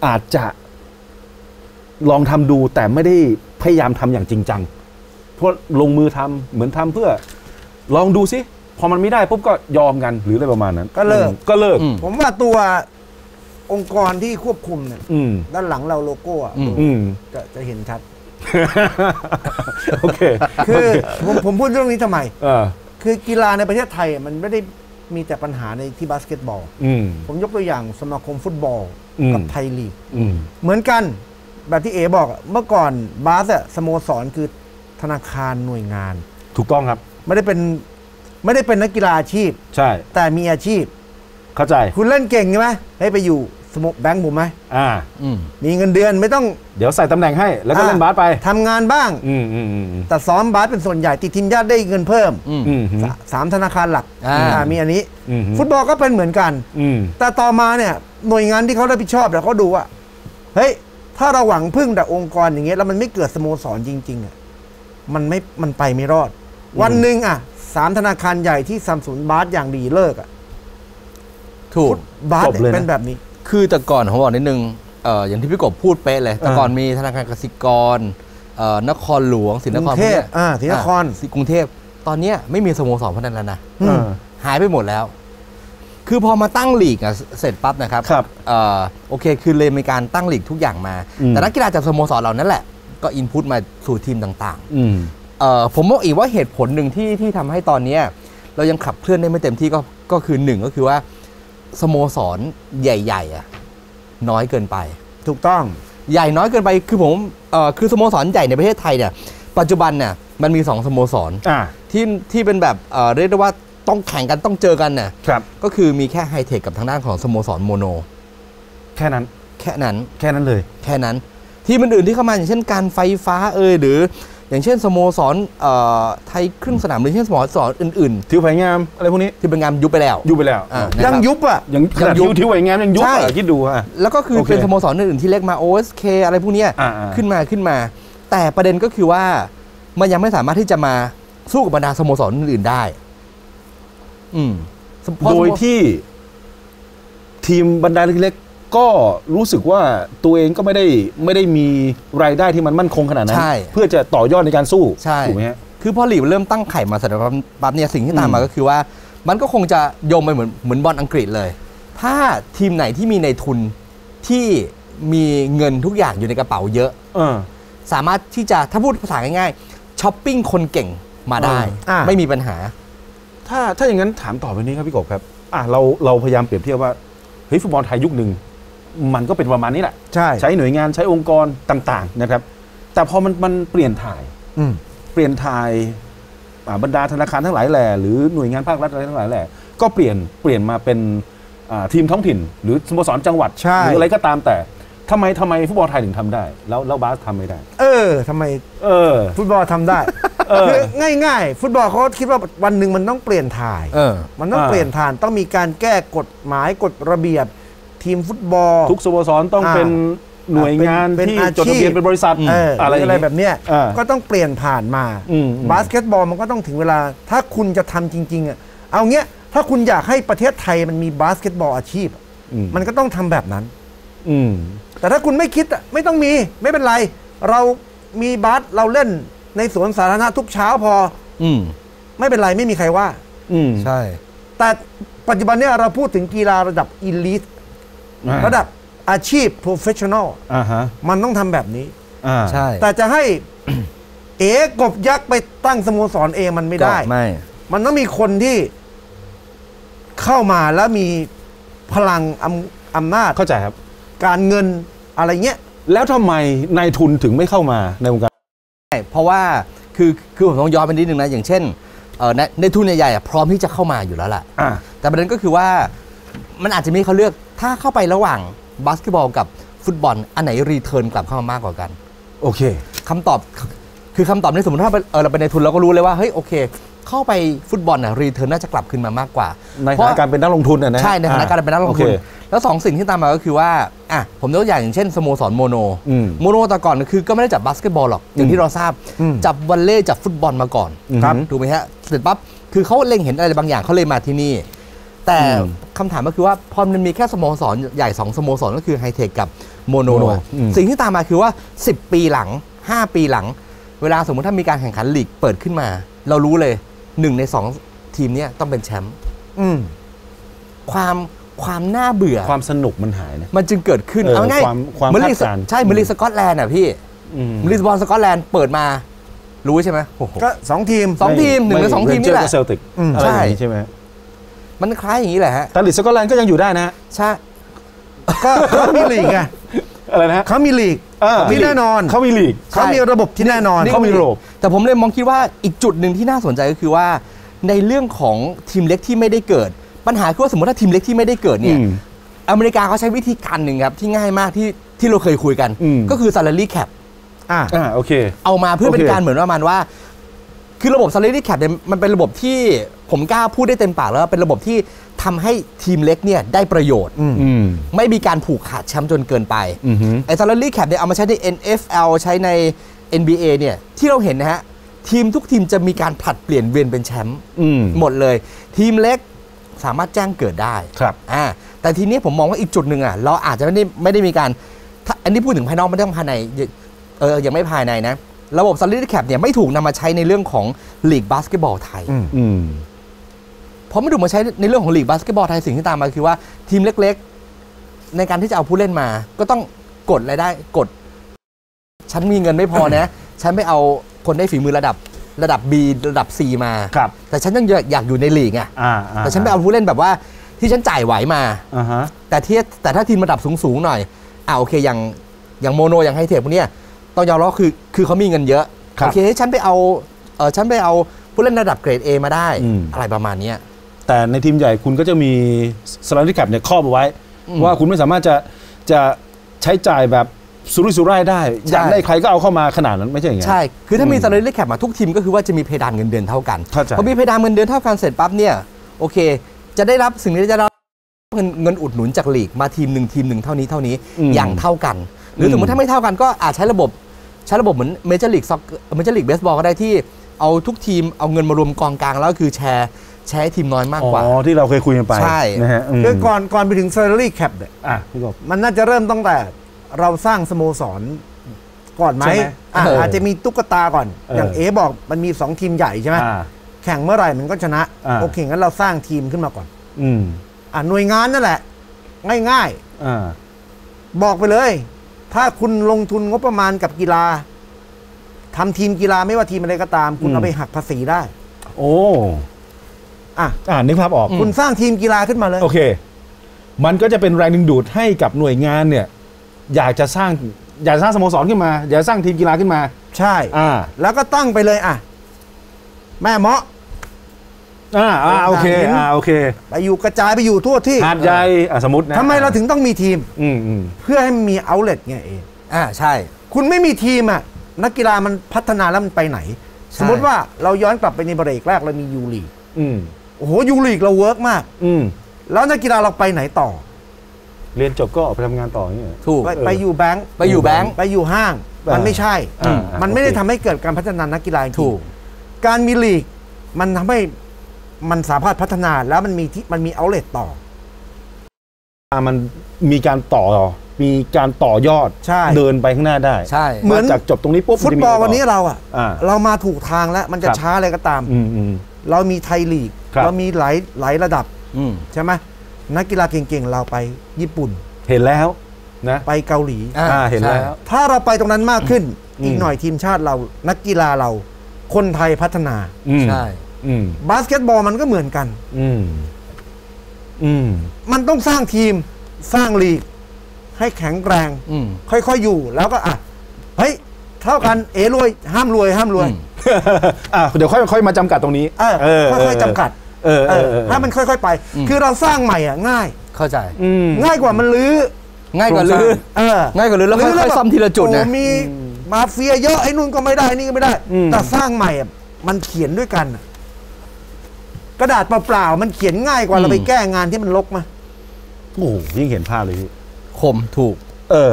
อาจจะลองทำดูแต่ไม่ได้พยายามทำอย่างจริงจังเพราะลงมือทำเหมือนทำเพื่อลองดูสิพอมันไม่ได้ปุ๊บก็ยอมกันหรืออะไรประมาณนั้นก็เลิกก็เลิกผมว่าตัวองค์กรที่ควบคุมเนี่ยด้านหลังเราโลโก้จะจะเห็นชัดโอเคคือผมผมพูดเรื่องนี้ทำไมคือกีฬาในประเทศไทยมันไม่ได้มีแต่ปัญหาในที่บาสเกตบอลผมยกตัวอย่างสมาคมฟุตบอลกับไทยลีกเหมือนกันแบบที่เอ๋บอกเมื่อก่อนบาสอะสโมสรคือธนาคารหน่วยงานถูกต้องครับไม่ได้เป็นไม่ได้เป็นนักกีฬาอาชีพใช่แต่มีอาชีพเข้าใจคุณเล่นเก่งใช่ไหมให้ไปอยู่ สมุดแบงค์ผมไหมอ่ามีเงินเดือนไม่ต้องเดี๋ยวใส่ตำแหน่งให้แล้วก็เล่นบาสไปทำงานบ้างอืมอืมแต่ซ้อมบาสเป็นส่วนใหญ่ติดทีมชาติได้เงินเพิ่มอืมสามธนาคารหลักอ่ามีอันนี้ฟุตบอลก็เป็นเหมือนกันอืมแต่ต่อมาเนี่ยหน่วยงานที่เขารับผิดชอบแล้วเขาดูว่าเฮ้ยถ้าเราหวังพึ่งแต่องค์กรอย่างเงี้ยแล้วมันไม่เกิดสโมสรจริงๆอ่ะมันไม่มันไปไม่รอดวันหนึ่งอ่ะสามธนาคารใหญ่ที่ซัมซุงบาสอย่างดีเลิกอ่ะถูกบาสเป็นแบบนี้คือแต่ก่อนผมบอกนิดนึงเอ่ออย่างที่พี่กบพูดเป๊ะเลยแต่ก่อนมีธนาคารกสิกรเอ่อนครหลวงสินครเทพอ่าสินครกรุงเทพตอนนี้ไม่มีสโมสรพวกนั้นแล้วนะหายไปหมดแล้วคือพอมาตั้งลีกอ่ะเสร็จปั๊บนะครับเอ่อโอเคคือเลยมีการตั้งลีกทุกอย่างมาแต่นักกีฬาจากสโมสรเหล่านั้นแหละก็อินพุตมาสู่ทีมต่างๆเอ่อผมบอกอีกว่าเหตุผลหนึ่งที่ที่ทำให้ตอนนี้เรายังขับเคลื่อนได้ไม่เต็มที่ก็ก็คือหนึ่งก็คือว่าสโมสรใหญ่ๆอ่ะน้อยเกินไปถูกต้องใหญ่น้อยเกินไปคือผมเอ่อคือสโมสรใหญ่ในประเทศไทยเนี่ยปัจจุบันเนี่ยมันมีสองสโมสรที่ที่เป็นแบบเอ่อเรียกได้ว่าต้องแข่งกันต้องเจอกันเนี่ยก็คือมีแค่ไฮเทคกับทางด้านของสโมสรโมโนแค่นั้นแค่นั้นแค่นั้นเลยแค่นั้นที่มันอื่นที่เข้ามาอย่างเช่นการไฟฟ้าเอ่ยหรืออย่างเช่นสโมสรไทยครึ่งสนามหรือเช่นสโมสรอื่นๆทิวไผ่งามอะไรพวกนี้ที่เป็นงามยุบไปแล้วยุบไปแล้วยังยุบอ่ะยังยุบทิวไผ่งามยังยุบอ่ะคิดดูอ่ะแล้วก็คือเป็นสโมสรอื่นๆที่เล็กมา โอ เอส เค อะไรพวกนี้ขึ้นมาขึ้นมาแต่ประเด็นก็คือว่ามันยังไม่สามารถที่จะมาสู้กับบรรดาสโมสรอื่นๆได้อืมโดยที่ทีมบรรดาเล็กก็รู้สึกว่าตัวเองก็ไม่ได้ไม่ได้มีรายได้ที่มันมั่นคงขนาดนั้นเพื่อจะต่อยอดในการสู้ใช่ถูกไหมฮะคือพอหลีกเริ่มตั้งไข่มาเสร็จปั๊บเนี่ยสิ่งที่ตามมาก็คือว่ามันก็คงจะโยงไปเหมือนเหมือนบอลอังกฤษเลยถ้าทีมไหนที่มีในทุนที่มีเงินทุกอย่างอยู่ในกระเป๋าเยอะเออสามารถที่จะถ้าพูดภาษาง่ายๆช้อปปิ้งคนเก่งมาได้ไม่มีปัญหาถ้าถ้าอย่างนั้นถามต่อไปนี้ครับพี่กบครับอ่ะเราเราพยายามเปรียบเทียบว่าเฮ้ยฟุตบอลไทยยุคหนึ่งมันก็เป็นประมาณนี้แหละใช่ใช้หน่วยงานใช้องค์กรต่างๆนะครับแต่พอมันมันเปลี่ยนถ่ายเปลี่ยนถ่ายบรรดาธนาคารทั้งหลายแหล่หรือหน่วยงานภาครัฐอะไรทั้งหลายแหล่ก็เปลี่ยนเปลี่ยนมาเป็นทีมท้องถิ่นหรือสโมสรจังหวัดหรืออะไรก็ตามแต่ทำไมทำไมฟุตบอลไทยถึงทำได้แล้วแล้วบาสทำไม่ได้เออทำไมเออฟุตบอลทำได้คือง่ายๆฟุตบอลเขาคิดว่าวันหนึ่งมันต้องเปลี่ยนถ่ายมันต้องเปลี่ยนถ่ายต้องมีการแก้กฎหมายกฎระเบียบทีมฟุตบอลทุกสโมสรต้องเป็นหน่วยงานที่จดทะเบียนเป็นบริษัทอะไรอะไรแบบเนี้ยก็ต้องเปลี่ยนผ่านมาบาสเกตบอลมันก็ต้องถึงเวลาถ้าคุณจะทำจริงๆอ่ะเอาเงี้ยถ้าคุณอยากให้ประเทศไทยมันมีบาสเกตบอลอาชีพมันก็ต้องทำแบบนั้นอืแต่ถ้าคุณไม่คิดอ่ะไม่ต้องมีไม่เป็นไรเรามีบาสเราเล่นในสวนสาธารณะทุกเช้าพออืไม่เป็นไรไม่มีใครว่าอืใช่แต่ปัจจุบันเนี้ยเราพูดถึงกีฬาระดับอีลิทระดับอาชีพ professional มันต้องทำแบบนี้ใช่แต่จะให้ เอ๋กบยักษ์ไปตั้งสโมสรเองมันไม่ได้ไม่มันต้องมีคนที่เข้ามาแล้วมีพลังอำนาจเข้าใจครับการเงินอะไรเงี้ยแล้วทำไมนายทุนถึงไม่เข้ามาในวงการเพราะว่าคือคือผมต้องย้อนไปนิดนึงนะอย่างเช่นในทุนใหญ่ๆพร้อมที่จะเข้ามาอยู่แล้วแหละแต่ประเด็นก็คือว่ามันอาจจะมีเขาเลือกถ้าเข้าไประหว่างบาสเกตบอลกับฟุตบอลอันไหนรีเทิร์นกลับเข้ามามากกว่ากันโอเคคำตอบคือคำตอบในสมมติถ้าเออเราไปในทุนเราก็รู้เลยว่าเฮ้ยโอเคเข้าไปฟุตบอลน่ะรีเทิร์นน่าจะกลับขึ้นมามากกว่าในฐานะการเป็นนักลงทุนนะใช่ในฐานะการเป็นนักลงทุนแล้วสองสิ่งที่ตามมาก็คือว่าอ่ะผมยกตัวอย่างอย่างเช่นสโมสรโมโนโมโนแต่ก่อนคือก็ไม่ได้จับบาสเกตบอลหรอกอย่างที่เราทราบจับวอลเลย์จับฟุตบอลมาก่อนครับถูกไหมฮะเสร็จปั๊บคือเขาเล็งเห็นอะไรบางอย่างเขาเลยมาที่นี่แต่คำถามก็คือว่าพอมันมีแค่สโมสรใหญ่สองสโมสรก็คือไฮเทคกับโมโนสิ่งที่ตามมาคือว่าสิบปีหลังห้าปีหลังเวลาสมมติถ้ามีการแข่งขันลีกเปิดขึ้นมาเรารู้เลยหนึ่งในสองทีมนี้ต้องเป็นแชมป์ความความน่าเบื่อความสนุกมันหายนะมันจึงเกิดขึ้นเอาง่ายเมลีสใช่เมลีสกอตแลนด์อ่ะพี่เมลีสบอลสกอตแลนด์เปิดมารู้ใช่ไหมก็สองทีมสองทีมหนึ่งในสองทีมนี่แหละใช่ใช่ไหมมันคล้ายอย่างนี้แหละฮะแต่ลีกสกอตแลนด์ก็ยังอยู่ได้นะใช่ก็เขามีลีกไงอะไรนะเขามีลีกที่แน่นอนเขามีลีกเขามีระบบที่แน่นอนเขามีระบบแต่ผมเลยมองคิดว่าอีกจุดหนึ่งที่น่าสนใจก็คือว่าในเรื่องของทีมเล็กที่ไม่ได้เกิดปัญหาคือว่าสมมติถ้าทีมเล็กที่ไม่ได้เกิดเนี่ย อเมริกาเขาใช้วิธีการหนึ่งครับที่ง่ายมากที่ที่เราเคยคุยกันก็คือ salary cap อ่าโอเคเอามาเพื่อเป็นการเหมือนประมาณว่าคือระบบ salary cap เนี่ยมันเป็นระบบที่ผมกล้าพูดได้เต็มปากแล้วเป็นระบบที่ทำให้ทีมเล็กเนี่ยได้ประโยชน์ไม่มีการผูกขาดแชมป์จนเกินไปไอ้ salary cap เนี่ยเอามาใช้ใน เอ็น เอฟ แอล ใช้ใน เอ็น บี เอ เนี่ยที่เราเห็นนะฮะทีมทุกทีมจะมีการผลัดเปลี่ยนเวียนเป็นแชมป์หมดเลยทีมเล็กสามารถแจ้งเกิดได้ครับอ่าแต่ทีนี้ผมมองว่าอีกจุดหนึ่งอ่ะเราอาจจะไม่ได้ไม่ได้มีการอันนี้พูดถึงภายนอกไม่ต้องภายในเออยังไม่ภายในนะระบบ salary cap เนี่ยไม่ถูกนำมาใช้ในเรื่องของลีกบาสเกตบอลไทยเพราะไม่ถูกมาใช้ในเรื่องของลีกบาสเกตบอลไทยสิ่งที่ตามมาคือว่าทีมเล็กๆในการที่จะเอาผู้เล่นมาก็ต้องกดรายได้กดฉันมีเงินไม่พอนะฉันไม่เอาคนได้ฝีมือระดับระดับ บี ระดับ ซี มาแต่ฉันยังอยากอยู่ในลีกไงแต่ฉันไปเอาผู้เล่นแบบว่าที่ฉันจ่ายไหวมาแต่ที่แต่ถ้าทีมระดับสูงๆหน่อยอ่าโอเคอย่างอย่างโมโนอย่างไฮเทคพวกนี้ต้องยอมรับคือคือเขามีเงินเยอะโอเคฉันไปเอาเออฉันไปเอาผู้เล่นระดับเกรด เอ มาได้อะไรประมาณนี้แต่ในทีมใหญ่คุณก็จะมีสแลนดี้แคปเนี่ยครอบเอาไว้ว่าคุณไม่สามารถจะจะใช้จ่ายแบบสุรุ่ยสุร่ายได้อยากได้ใครก็เอาเข้ามาขนาดนั้นไม่ใช่อย่างนี้ใช่คือถ้ามีสแลนดี้แคปมาทุกทีมก็คือว่าจะมีเพดานเงินเดือนเท่ากันพอมีเพดานเงินเดือนเท่ากันเสร็จปั๊บเนี่ยโอเคจะได้รับสิ่งที่จะได้เงินเงินอุดหนุนจากลีกมาทีมหนึ่งทีมหนึ่งเท่านี้เท่านี้อย่างเท่ากันหรือสมมติถ้าไม่เท่ากันก็อาจใช้ระบบใช้ระบบเหมือนเมเจอร์ลีกซ็อกเมเจอร์ลีกเบสบอลก็ได้ที่เอาทุกทีมเอาเงินมารวมกองกลางแล้วคือแชร์แชร์ทีมน้อยมากกว่าอ๋อที่เราเคยคุยกันไปใช่นะฮะคือก่อนก่อนไปถึง salary cap เนี่ยอ่ะพี่กบมันน่าจะเริ่มตั้งแต่เราสร้างสโมสรก่อนไหมอาจจะมีตุ๊กตาก่อนอย่างเอบอกมันมีสองทีมใหญ่ใช่ไหมแข่งเมื่อไหร่มันก็ชนะโอเคงั้นเราสร้างทีมขึ้นมาก่อนอืมอ่ะหน่วยงานนั่นแหละง่ายๆบอกไปเลยถ้าคุณลงทุนงบประมาณกับกีฬาทำทีมกีฬาไม่ว่าทีมอะไรก็ตามคุณเอาไปหักภาษีได้โอ้อ่ะอ่านึกภาพออกคุณสร้างทีมกีฬาขึ้นมาเลยโอเคมันก็จะเป็นแรงดึงดูดให้กับหน่วยงานเนี่ยอยากจะสร้างอยากสร้างสโมสรขึ้นมาอยากสร้างทีมกีฬาขึ้นมาใช่อ่าแล้วก็ตั้งไปเลยอ่ะแม่เมาะอ่าอ่าโอเคอ่าโอเคไปอยู่กระจายไปอยู่ทั่วที่หาดใหญ่สมมตินะทำไมเราถึงต้องมีทีมอืมเพื่อให้มีเอาท์เล็ตไงเองอ่าใช่คุณไม่มีทีมอ่ะนักกีฬามันพัฒนาแล้วมันไปไหนสมมติว่าเราย้อนกลับไปในเบรกแรกเรามียูลีกอืมโอ้โหยูลีกเราเวิร์กมากอืมแล้วนักกีฬาเราไปไหนต่อเรียนจบก็ออกไปทำงานต่อเนี่ยถูกไปอยู่แบงค์ไปอยู่แบงค์ไปอยู่ห้างมันไม่ใช่มันไม่ได้ทำให้เกิดการพัฒนานักกีฬาถูกการมีลีกมันทำให้มันสามารถพัฒนาแล้วมันมีที่มันมีเอาท์เลตต่อมันมีการต่อมีการต่อยอดเดินไปข้างหน้าได้ใช่เหมือนจากจบตรงนี้ปุ๊บฟุตบอลวันนี้เราอ่ะเรามาถูกทางแล้วมันจะช้าอะไรก็ตามเรามีไทยลีกเรามีหลายหลายระดับใช่ไหมนักกีฬาเก่งๆเราไปญี่ปุ่นเห็นแล้วนะไปเกาหลีเห็นแล้วถ้าเราไปตรงนั้นมากขึ้นอีกหน่อยทีมชาติเรานักกีฬาเราคนไทยพัฒนาใช่บาสเกตบอลมันก็เหมือนกันอืมอืมมันต้องสร้างทีมสร้างลีกให้แข็งแกร่งค่อยๆอยู่แล้วก็อ่ะเฮ้ยเท่ากันเอรวยห้ามรวยห้ามรวยอ่ะเดี๋ยวค่อยๆมาจำกัดตรงนี้ค่อยๆจำกัดเออถ้ามันค่อยๆไปคือเราสร้างใหม่อ่ะง่ายเข้าใจง่ายกว่ามันรื้อง่ายกว่ารื้อง่ายกว่ารื้อแล้วค่อยๆซ้ำทีละจุดนะมีมาเฟียเยอะไอ้นู่นก็ไม่ได้นี่ก็ไม่ได้แต่สร้างใหม่อ่ะมันเขียนด้วยกันกระดาษเปล่าๆมันเขียนง่ายกว่าเราไปแก้งานที่มันรกมาโอ้ยิ่งเห็นภาพเลยพี่คมถูกเออ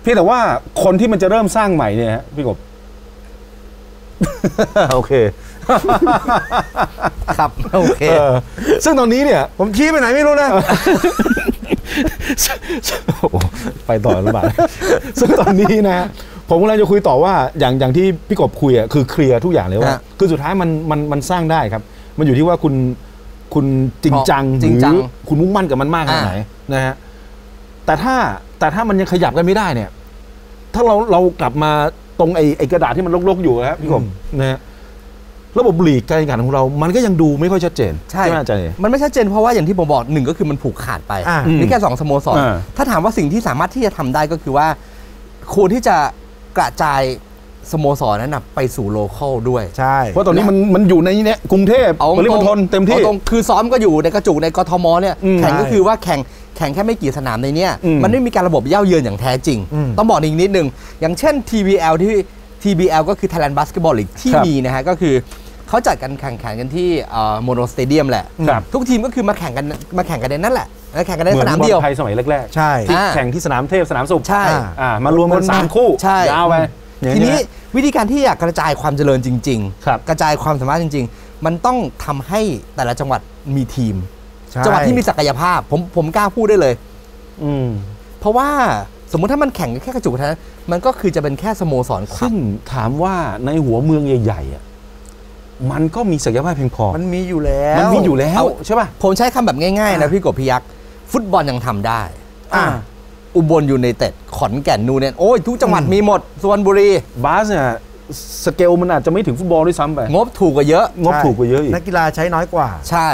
เพียงแต่ว่าคนที่มันจะเริ่มสร้างใหม่เนี่ยฮะพี่กบ โอเค ครับโอเคเออซึ่งตอนนี้เนี่ยผมชี้ไปไหนไม่รู้นะ ไปต่อลำบาก ซึ่งตอนนี้นะผมกำลังจะคุยต่อว่าอย่างอย่างที่พี่กบคุยอ่ะคือเคลียร์ทุกอย่างเลยว่าคือสุดท้ายมันมันมันสร้างได้ครับมันอยู่ที่ว่าคุณคุณจริงจังหรือคุณมุ่งมั่นกับมันมากแค่ไหนนะฮะแต่ถ้าแต่ถ้ามันยังขยับกันไม่ได้เนี่ยถ้าเราเรากลับมาตรงไอ้ไอ้กระดาษที่มันลกๆอยู่ครับพี่ผมนะฮะระบบลีกการแข่งขันของเรามันก็ยังดูไม่ค่อยชัดเจนใช่ไม่น่าใจมันไม่ชัดเจนเพราะว่าอย่างที่ผมบอกหนึ่งก็คือมันผูกขาดไปนี่แค่สองสโมสรถ้าถามว่าสิ่งที่สามารถที่จะทำได้ก็คือว่าควรที่จะกระจายสโมสรนั้นนะไปสู่โลคอลด้วยใช่เพราะตอนนี้มันมันอยู่ในเนี้ยกรุงเทพปริมณฑลเต็มที่คือซ้อมก็อยู่ในกระจุกในกทมเนี่ยแข่งก็คือว่าแข่ง แข่งแค่ไม่กี่สนามในนี้มันไม่มีการระบบเย่าเยือนอย่างแท้จริงต้องบอกอีกนิดนึงอย่างเช่น ที บี แอล ที่ ที บี แอล ก็คือ Thailand Basketball League ที่มีนะฮะก็คือเขาจัดกันแข่งขันกันที่โมโนสเตเดียมแหละทุกทีมก็คือมาแข่งกันมาแข่งกันในนั่นแหละแข่งกันในสนามเดียวไทยสมัยแรกๆใช่แข่งที่สนามเทพสนามสุขใช่มารวมกันสามคู่ยาวไปทีนี้วิธีการที่อยากกระจายความเจริญจริงๆกระจายความสามารถจริงๆมันต้องทำให้แต่ละจังหวัดมีทีมจังหวัดที่มีศักยภาพผมผมกล้าพูดได้เลยอืเพราะว่าสมมุติถ้ามันแข่งแค่กระจุกเท่านั้นมันก็คือจะเป็นแค่สโมสรซึ่งถามว่าในหัวเมืองใหญ่ๆมันก็มีศักยภาพเพียงพอมันมีอยู่แล้วมันมีอยู่แล้วใช่ป่ะผมใช้คำแบบง่ายๆนะพี่กบพี่ยักษ์ฟุตบอลยังทำได้อ่าอุบลยูไนเต็ดขอนแก่นนูเนียนโอ้ยทุกจังหวัดมีหมดสุพรรณบุรีบาสเนี่ยสเกลมันอาจจะไม่ถึงฟุตบอลด้วยซ้ำไปงบถูกกว่าเยอะงบถูกกว่าเยอะนักกีฬาใช้น้อยกว่าใช่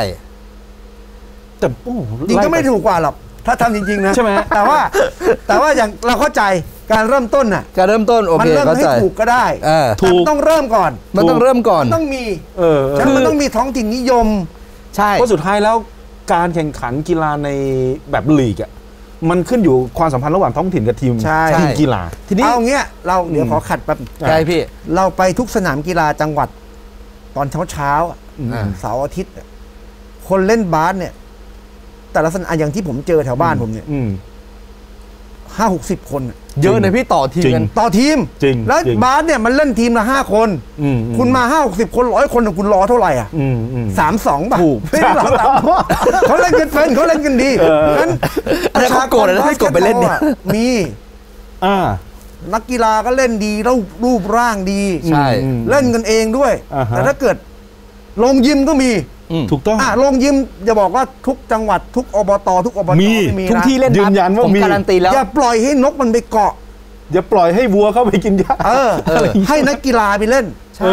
แต่จริงก็ไม่ถูกกว่าหรอกถ้าทำจริงๆนะใช่ไหมแต่ว่าแต่ว่าอย่างเราเข้าใจการเริ่มต้นน่ะการเริ่มต้นมันเริ่มให้ถูกก็ได้ถูกต้องเริ่มก่อนมันต้องเริ่มก่อนต้องมีเออมันต้องมีท้องถิ่นนิยมใช่เพราะสุดท้ายแล้วการแข่งขันกีฬาในแบบลีกอ่ะมันขึ้นอยู่ความสัมพันธ์ระหว่างท้องถิ่นกับทีมทีมกีฬาทีนี้เอาเงี้ยเราเดี๋ยวขอขัดแป๊บใช่พี่เราไปทุกสนามกีฬาจังหวัดตอนเช้าเช้าเสาร์อาทิตย์คนเล่นบาสเนี่ยแต่ละสนามอย่างที่ผมเจอแถวบ้านผมเนี่ยห้าหกสิบคนเยอะนะพี่ต่อทีมกันต่อทีมจริงแล้วบาสเนี่ยมันเล่นทีมละห้าคนคุณมาห้าหกสิบคนร้อยคนคุณรอเท่าไหร่อ่ะสามสองป่ะไม่หรอกเขาเล่นกันเป็นเขาเล่นกันดีงั้นประชากรแล้วให้กดไปเล่นเนี่ยมีอ่านักกีฬาก็เล่นดีแล้วรูปร่างดีใช่เล่นกันเองด้วยแต่ถ้าเกิดลงยิมก็มีถูกต้องอ่ะลงยิมจะบอกว่าทุกจังหวัดทุกอบตทุกอบตมีทุกที่เล่นยืนยันว่ามีการันตีแล้วอย่าปล่อยให้นกมันไปเกาะอย่าปล่อยให้วัวเข้าไปกินหญ้าเออให้นักกีฬาไปเล่นใช่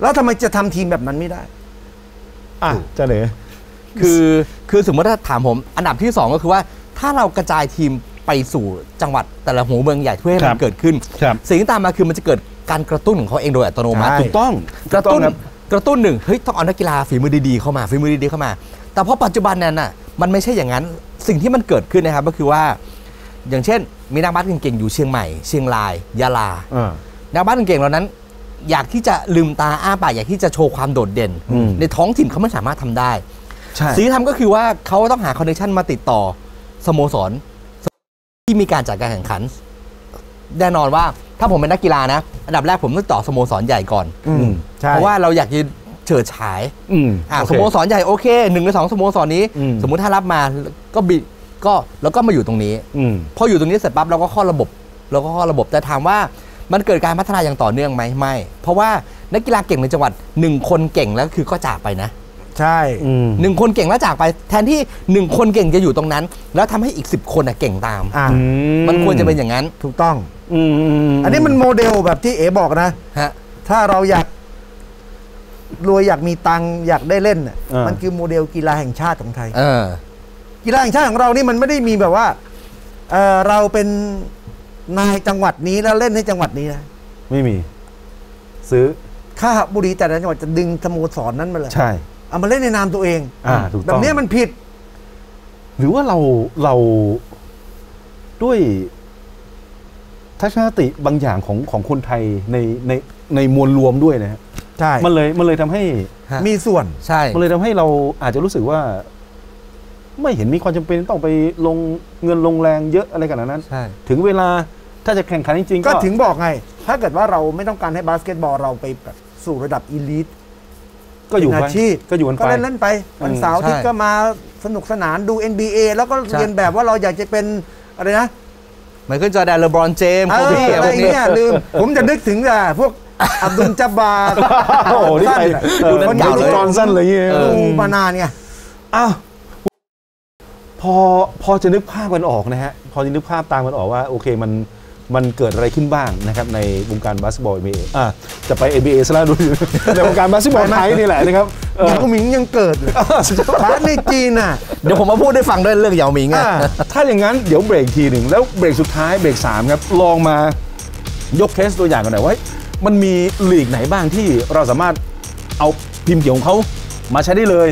แล้วทำไมจะทำทีมแบบนั้นไม่ได้อ่ะจะไหนคือคือสมมติถ้าถามผมอันดับที่สองก็คือว่าถ้าเรากระจายทีมไปสู่จังหวัดแต่ละหัวเมืองใหญ่เพื่อให้มันเกิดขึ้นสิ่งที่ตามมาคือมันจะเกิดการกระตุ้นของเขาเองโดยอัตโนมัติถูกต้องกระตุ้นกระตุ้นหนึ่งเฮ้ยต้องเอานักกีฬาฝีมือดีๆเข้ามาฝีมือดีๆเข้ามาแต่พอปัจจุบันนั้นน่ะมันไม่ใช่อย่างนั้นสิ่งที่มันเกิดขึ้นนะครับก็คือว่าอย่างเช่นมีนักบาสเก่งๆอยู่เชียงใหม่เชียงรายยะลานักบาสเก่งเหล่านั้นอยากที่จะลืมตาอ้าปากอยากที่จะโชว์ความโดดเด่นในท้องถิ่นเขาไม่สามารถทำได้สิ่งที่ทำก็คือว่าเขาต้องหาคอนเนคชั่นมาติดต่อสโมสรที่มีการจัดการแข่งขันแน่นอนว่าถ้าผมเป็นนักกีฬานะอันดับแรกผมต้องต่อสโมสรใหญ่ก่อนเพราะว่าเราอยากจะเฉิดฉายสโมสรใหญ่โอเคหนึ่งหรือสองสโมสรนี้สมมุติถ้ารับมาก็บิก็แล้วก็มาอยู่ตรงนี้พออยู่ตรงนี้เสร็จปั๊บเราก็ข้อระบบเราก็ข้อระบบแต่ถามว่ามันเกิดการพัฒนาอย่างต่อเนื่องไหมไม่เพราะว่านักกีฬาเก่งในจังหวัดหนึ่งคนเก่งแล้วคือก็จากไปนะใช่หนึ่งคนเก่งแล้วจากไปแทนที่หนึ่งคนเก่งจะอยู่ตรงนั้นแล้วทำให้อีกสิบคนเก่งตามมันควรจะเป็นอย่างนั้นถูกต้องอันนี้มันโมเดลแบบที่เอ๋บอกนะถ้าเราอยากรวยอยากมีตังอยากได้เล่นมันคือโมเดลกีฬาแห่งชาติของไทยกีฬาแห่งชาติของเรานี่มันไม่ได้มีแบบว่าเราเป็นนายจังหวัดนี้แล้วเล่นในจังหวัดนี้นะไม่มีซื้อข้าบุรีแต่ละจังหวัดจะดึงสโมสรนั้นมาเลยใช่เอามาเล่นในนามตัวเองแบบนี้มันผิดหรือว่าเราเราด้วยทัศนคติบางอย่างของของคนไทยในในในมวลรวมด้วยนะใช่มันเลยมันเลยทำให้มีส่วนใช่มันเลยทำให้เราอาจจะรู้สึกว่าไม่เห็นมีความจำเป็นต้องไปลงเงินลงแรงเยอะอะไรกันนั้นใช่ถึงเวลาถ้าจะแข่งขันจริงๆก็ถึงบอกไงถ้าเกิดว่าเราไม่ต้องการให้บาสเกตบอลเราไปสู่ระดับอีลิทก็อยู่อาชีพก็อยู่ก็เล่นเล่นไปวันเสาร์ที่ก็มาสนุกสนานดู เอ็น บี เอ แล้วก็เรียนแบบว่าเราอยากจะเป็นอะไรนะมันก็จอแดนเลบรอนเจมส์พวกนี้อะไรเงี้ยลืมผมจะนึกถึงอ่ะพวกอับดุลจับบาร์โอ้โหนี่ไปคนเก่าเลยจอนสันเลยเงี้ยมานานไงอ้าวพอพอจะนึกภาพกันออกนะฮะพอจะนึกภาพตามกันออกว่าโอเคมันมันเกิดอะไรขึ้นบ้างนะครับในวงการบาสเกตบอล เอ็น บี เอ อ่ะจะไป เอ็น บี เอ ซะแล้วดูในวงการบาสเกตบอลไทยนี่แหละนะครับยาวหมิงยังเกิดเลยบาสในจีนอ่ะเดี๋ยวผมมาพูดได้ฟังด้วยเรื่องยาวหมิงอ่ะถ้าอย่างนั้นเดี๋ยวเบรกทีหนึ่งแล้วเบรกสุดท้ายเบรกสามครับลองมายกเคสตัวอย่างกันหน่อยว่ามันมีลีกไหนบ้างที่เราสามารถเอาพิมพ์เขียวของเขามาใช้ได้เลย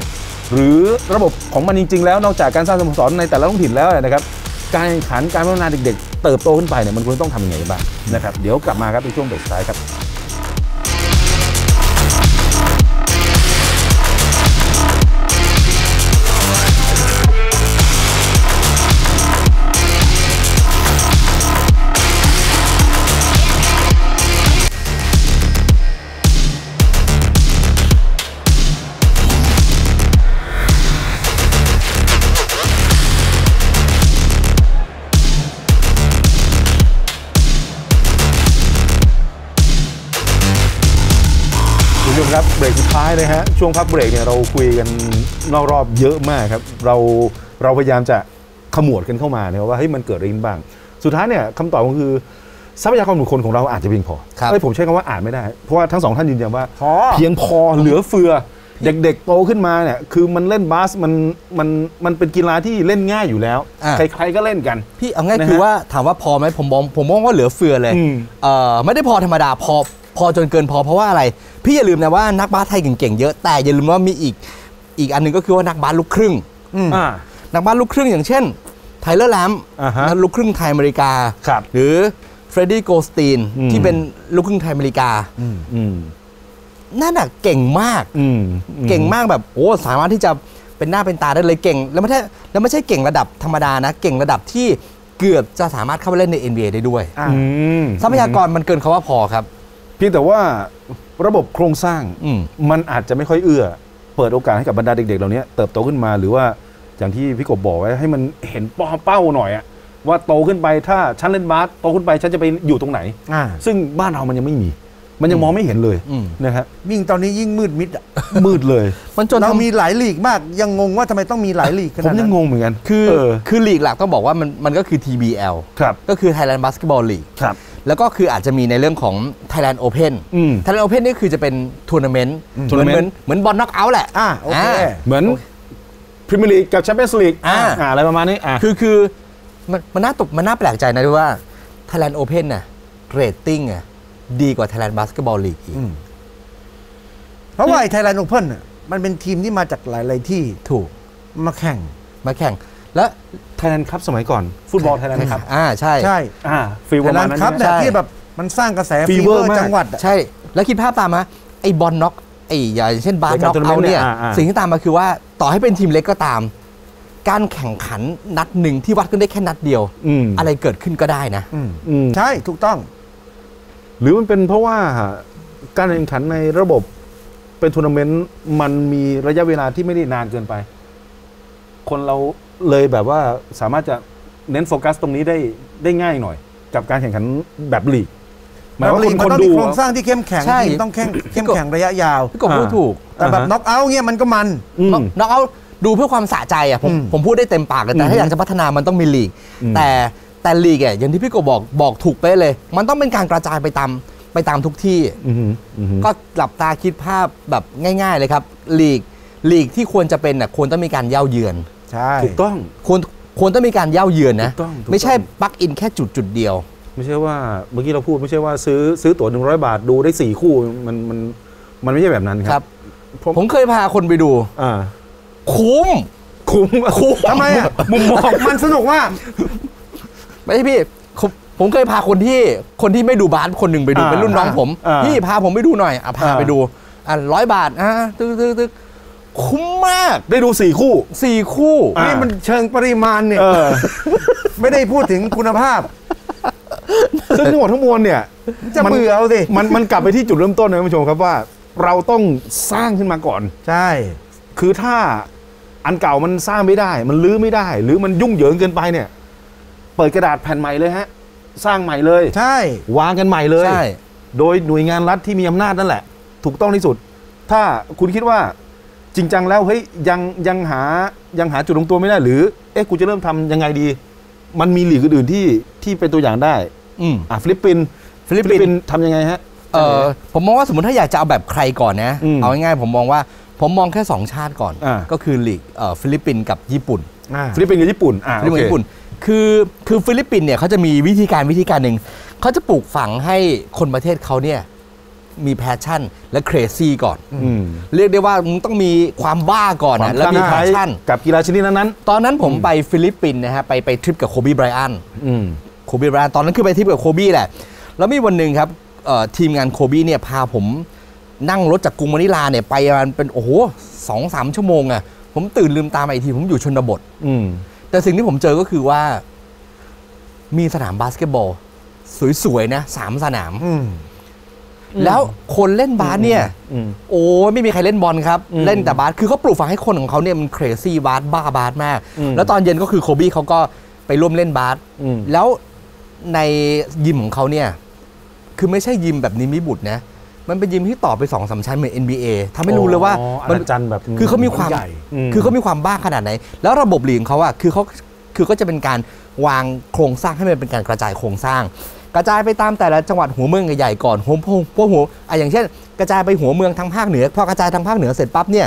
หรือระบบของมันจริงๆแล้วนอกจากการสร้างสโมสรในแต่ละท้องถิ่นแล้วนะครับการแข่งขันการพัฒนาเด็กๆเติบโตขึ้นไปเนี่ยมันควรต้องทำยังไงบ้างนะครับเดี๋ยวกลับมาครับในช่วงเบรกสุดท้ายครับครับเบรกสุดท้ายเลยฮะช่วงพักเบรกเนี่ยเราคุยกันนอกรอบเยอะมากครับเราเราพยายามจะขมวดกันเข้ามาเนี่ยว่าเฮ้ยมันเกิดอะไรขึ้นบ้างสุดท้ายเนี่ยคำตอบก็คือทรัพยากรบุคคลของเราอาจจะเพียงพอไม่ผมใช้คำว่าอาจไม่ได้เพราะว่าทั้งสองท่านยืนยันว่าเพียงพอเหลือเฟือเด็กๆโตขึ้นมาเนี่ยคือมันเล่นบาสมันมันมันเป็นกีฬาที่เล่นง่ายอยู่แล้วใครๆก็เล่นกันพี่เอาง่ายคือว่าถามว่าพอไหมผมมองผมมองว่าเหลือเฟือเลยไม่ได้พอธรรมดาพอพอจนเกินพอเพราะว่าอะไรพี่อย่าลืมนะว่านักบาสไทยเก่งๆเยอะแต่อย่าลืมว่ามีอีกอีกอันหนึ่งก็คือว่านักบาสลูกครึ่งนักบาสลูกครึ่งอย่างเช่นไทเลอร์แลมนักลูกครึ่งไทยอเมริกาหรือเฟรดดี้โกลสตีนที่เป็นลูกครึ่งไทยอเมริกานั่นน่ะเก่งมากเก่งมากแบบโอ้สามารถที่จะเป็นหน้าเป็นตาได้เลยเก่งแล้วไม่ใช่แล้วไม่ใช่เก่งระดับธรรมดานะเก่งระดับที่เกือบจะสามารถเข้าไปเล่นใน เอ็น บี เอ ได้ด้วยทรัพยากรมันเกินคำว่าพอครับเพียงแต่ว่าระบบโครงสร้างมันอาจจะไม่ค่อยเอื้อเปิดโอกาสให้กับบรรดาเด็กๆเหล่านี้เติบโตขึ้นมาหรือว่าอย่างที่พี่กบบอกไว้ให้มันเห็นเป้าหน่อยอะว่าโตขึ้นไปถ้าฉันเล่นบาสโตขึ้นไปฉันจะไปอยู่ตรงไหนซึ่งบ้านเรามันยังไม่มีมันยังมองไม่เห็นเลยนะครับยิ่งตอนนี้ยิ่งมืดมิดมืดเลยมันจนเรามีหลายลีกมากยังงงว่าทำไมต้องมีหลายลีกผมยังงงเหมือนกันคือคือลีกหลักต้องบอกว่ามันมันก็คือ ที บี แอล ก็คือ Thailand Basketball Leagueแล้วก็คืออาจจะมีในเรื่องของ Thailand Open Thailand Open นี่คือจะเป็นทัวร์นาเมนต์เหมือนเหมือนบอลน็อกเอาท์แหละเหมือนพรีเมียร์ลีกกับแชมเปี้ยนส์ลีกอะไรประมาณนี้คือคือมันน่าตกมันน่าแปลกใจนะที่ว่า Thailand Open น่ะเรตติ้งอ่ะดีกว่า Thailand Basketball League อีกเพราะว่าไอ้ Thailand Open น่ะมันเป็นทีมที่มาจากหลายๆที่ถูกมาแข่งมาแข่งแล้วไทยแลนด์คัพสมัยก่อนฟุตบอลไทยแลนด์คัพอ่าใช่ใช่อ่าฟีเวอร์มันคัพเนี่ยที่แบบมันสร้างกระแสฟีเวอร์จังหวัดใช่แล้วคิดภาพตามมาไอ้บอลน็อกไอ้อย่างเช่นบาสน็อกเอาเนี่ยสิ่งที่ตามมาคือว่าต่อให้เป็นทีมเล็กก็ตามการแข่งขันนัดหนึ่งที่วัดกันได้แค่นัดเดียวอะไรเกิดขึ้นก็ได้นะใช่ถูกต้องหรือมันเป็นเพราะว่าการแข่งขันในระบบเป็นทัวร์นาเมนต์มันมีระยะเวลาที่ไม่ได้นานเกินไปคนเราเลยแบบว่าสามารถจะเน้นโฟกัสตรงนี้ได้ได้ง่ายหน่อยกับการแข่งขันแบบลีกหมายว่าคนคนดูโครงสร้างที่เข้มแข็งทีมต้องเข้มเข้มแข็งระยะยาวพี่กบพูดถูกแต่แบบน็อกเอาท์เงี้ยมันก็มันน็อกเอาท์ดูเพื่อความสะใจอ่ะผมผมพูดได้เต็มปากเลยแต่ถ้าอยากจะพัฒนามันต้องมีลีกแต่แต่ลีกอ่ะอย่างที่พี่กบบอกบอกถูกไปเลยมันต้องเป็นการกระจายไปตามไปตามทุกที่ก็หลับตาคิดภาพแบบง่ายๆเลยครับลีกลีกที่ควรจะเป็นอ่ะควรต้องมีการเย้าเยือนถูกต้องควรควรต้องมีการเย้าเยือนนะไม่ใช่ปักอินแค่จุดจุดเดียวไม่ใช่ว่าเมื่อกี้เราพูดไม่ใช่ว่าซื้อซื้อตั๋วหนึ่งร้อยบาทดูได้สี่คู่มันมันมันไม่ใช่แบบนั้นครับผมเคยพาคนไปดูอ่าคุ้มคุ้มคุ้มทำไมอ่ะมุมมองมันสนุกมากไม่ใช่พี่ผมเคยพาคนที่คนที่ไม่ดูบาสคนหนึ่งไปดูเป็นรุ่นน้องผมพี่พาผมไปดูหน่อยอ่ะพาไปดูอ่ะร้อยบาทอ่ะตึ๊กตึ๊กตึ๊กคุ้มมากได้ดูสี่คู่สี่คู่นี่มันเชิงปริมาณเนี่ยไม่ได้พูดถึงคุณภาพซึ่งทั้งหมดทั้งมวลเนี่ยจะเบื่อเอาสิมันมันกลับไปที่จุดเริ่มต้นนะคุณผู้ชมครับว่าเราต้องสร้างขึ้นมาก่อนใช่คือถ้าอันเก่ามันสร้างไม่ได้มันลื้อไม่ได้หรือมันยุ่งเหยิงเกินไปเนี่ยเปิดกระดาษแผ่นใหม่เลยฮะสร้างใหม่เลยใช่วางกันใหม่เลยใช่โดยหน่วยงานรัฐที่มีอำนาจนั่นแหละถูกต้องที่สุดถ้าคุณคิดว่าจริงจังแล้วเฮ้ยยังยังหายังหาจุดลงตัวไม่ได้หรือเอ๊ะกูจะเริ่มทำยังไงดีมันมีหลีกอื่นที่ที่เป็นตัวอย่างได้อืออ่ะฟิลิปปินส์ฟิลิปปินส์ทำยังไงฮะเออผมมองว่าสมมติถ้าอยากจะเอาแบบใครก่อนนะเอาง่ายๆผมมองว่าผมมองแค่สองชาติก่อนก็คือหลีกเอ่อฟิลิปปินส์กับญี่ปุ่นฟิลิปปินส์กับญี่ปุ่นอ่าฟิลิปปินส์ญี่ปุ่นคือคือฟิลิปปินส์เนี่ยเขาจะมีวิธีการวิธีการหนึ่งเขาจะปลูกฝังให้คนประเทศเขาเนี่ย มีแพชชั่นและเครซี่ก่อนเรียกได้ว่ามึงต้องมีความบ้าก่อนนะแล้วมีแพชชั่นกับกีฬาชนิดนั้นๆตอนนั้นผมไปฟิลิปปินส์นะฮะไปไปทริปกับโคบีไบรอันโคบีไบรอันตอนนั้นคือไปทริปกับโคบีแหละแล้วมีวันหนึ่งครับทีมงานโคบีเนี่ยพาผมนั่งรถจากกรุงมะนิลาเนี่ยไปมันเป็นโอ้โหสองสามชั่วโมงอ่ะผมตื่นลืมตามาอีกทีผมอยู่ชนบทแต่สิ่งที่ผมเจอก็คือว่ามีสนามบาสเกตบอลสวยๆนะสามสนามแล้วคนเล่นบาสเนี่ยโอ้ไม่มีใครเล่นบอลครับเล่นแต่บาสคือเขาปลูกฝังให้คนของเขาเนี่ยมันเครซี่บาสบ้าบาสมากแล้วตอนเย็นก็คือโคบี้เขาก็ไปร่วมเล่นบาสแล้วในยิมของเขาเนี่ยคือไม่ใช่ยิมแบบนิมิบุตรนะมันเป็นยิมที่ต่อไปสองสามชั้นเหมือน เอ็น บี เอ ทำให้รู้เลยว่ามันจันแบบคือเขามีความคือเขามีความบ้าขนาดไหนแล้วระบบหลีกเขาอะคือเขาคือก็จะเป็นการวางโครงสร้างให้มันเป็นการกระจายโครงสร้างกระจายไปตามแต่ละจังหวัดหัวเมืองใหญ่ๆก่อนหัวพงพวกหัวอ่ะอย่างเช่นกระจายไปหัวเมืองทางภาคเหนือพอกระจายทางภาคเหนือเสร็จปั๊บเนี่ย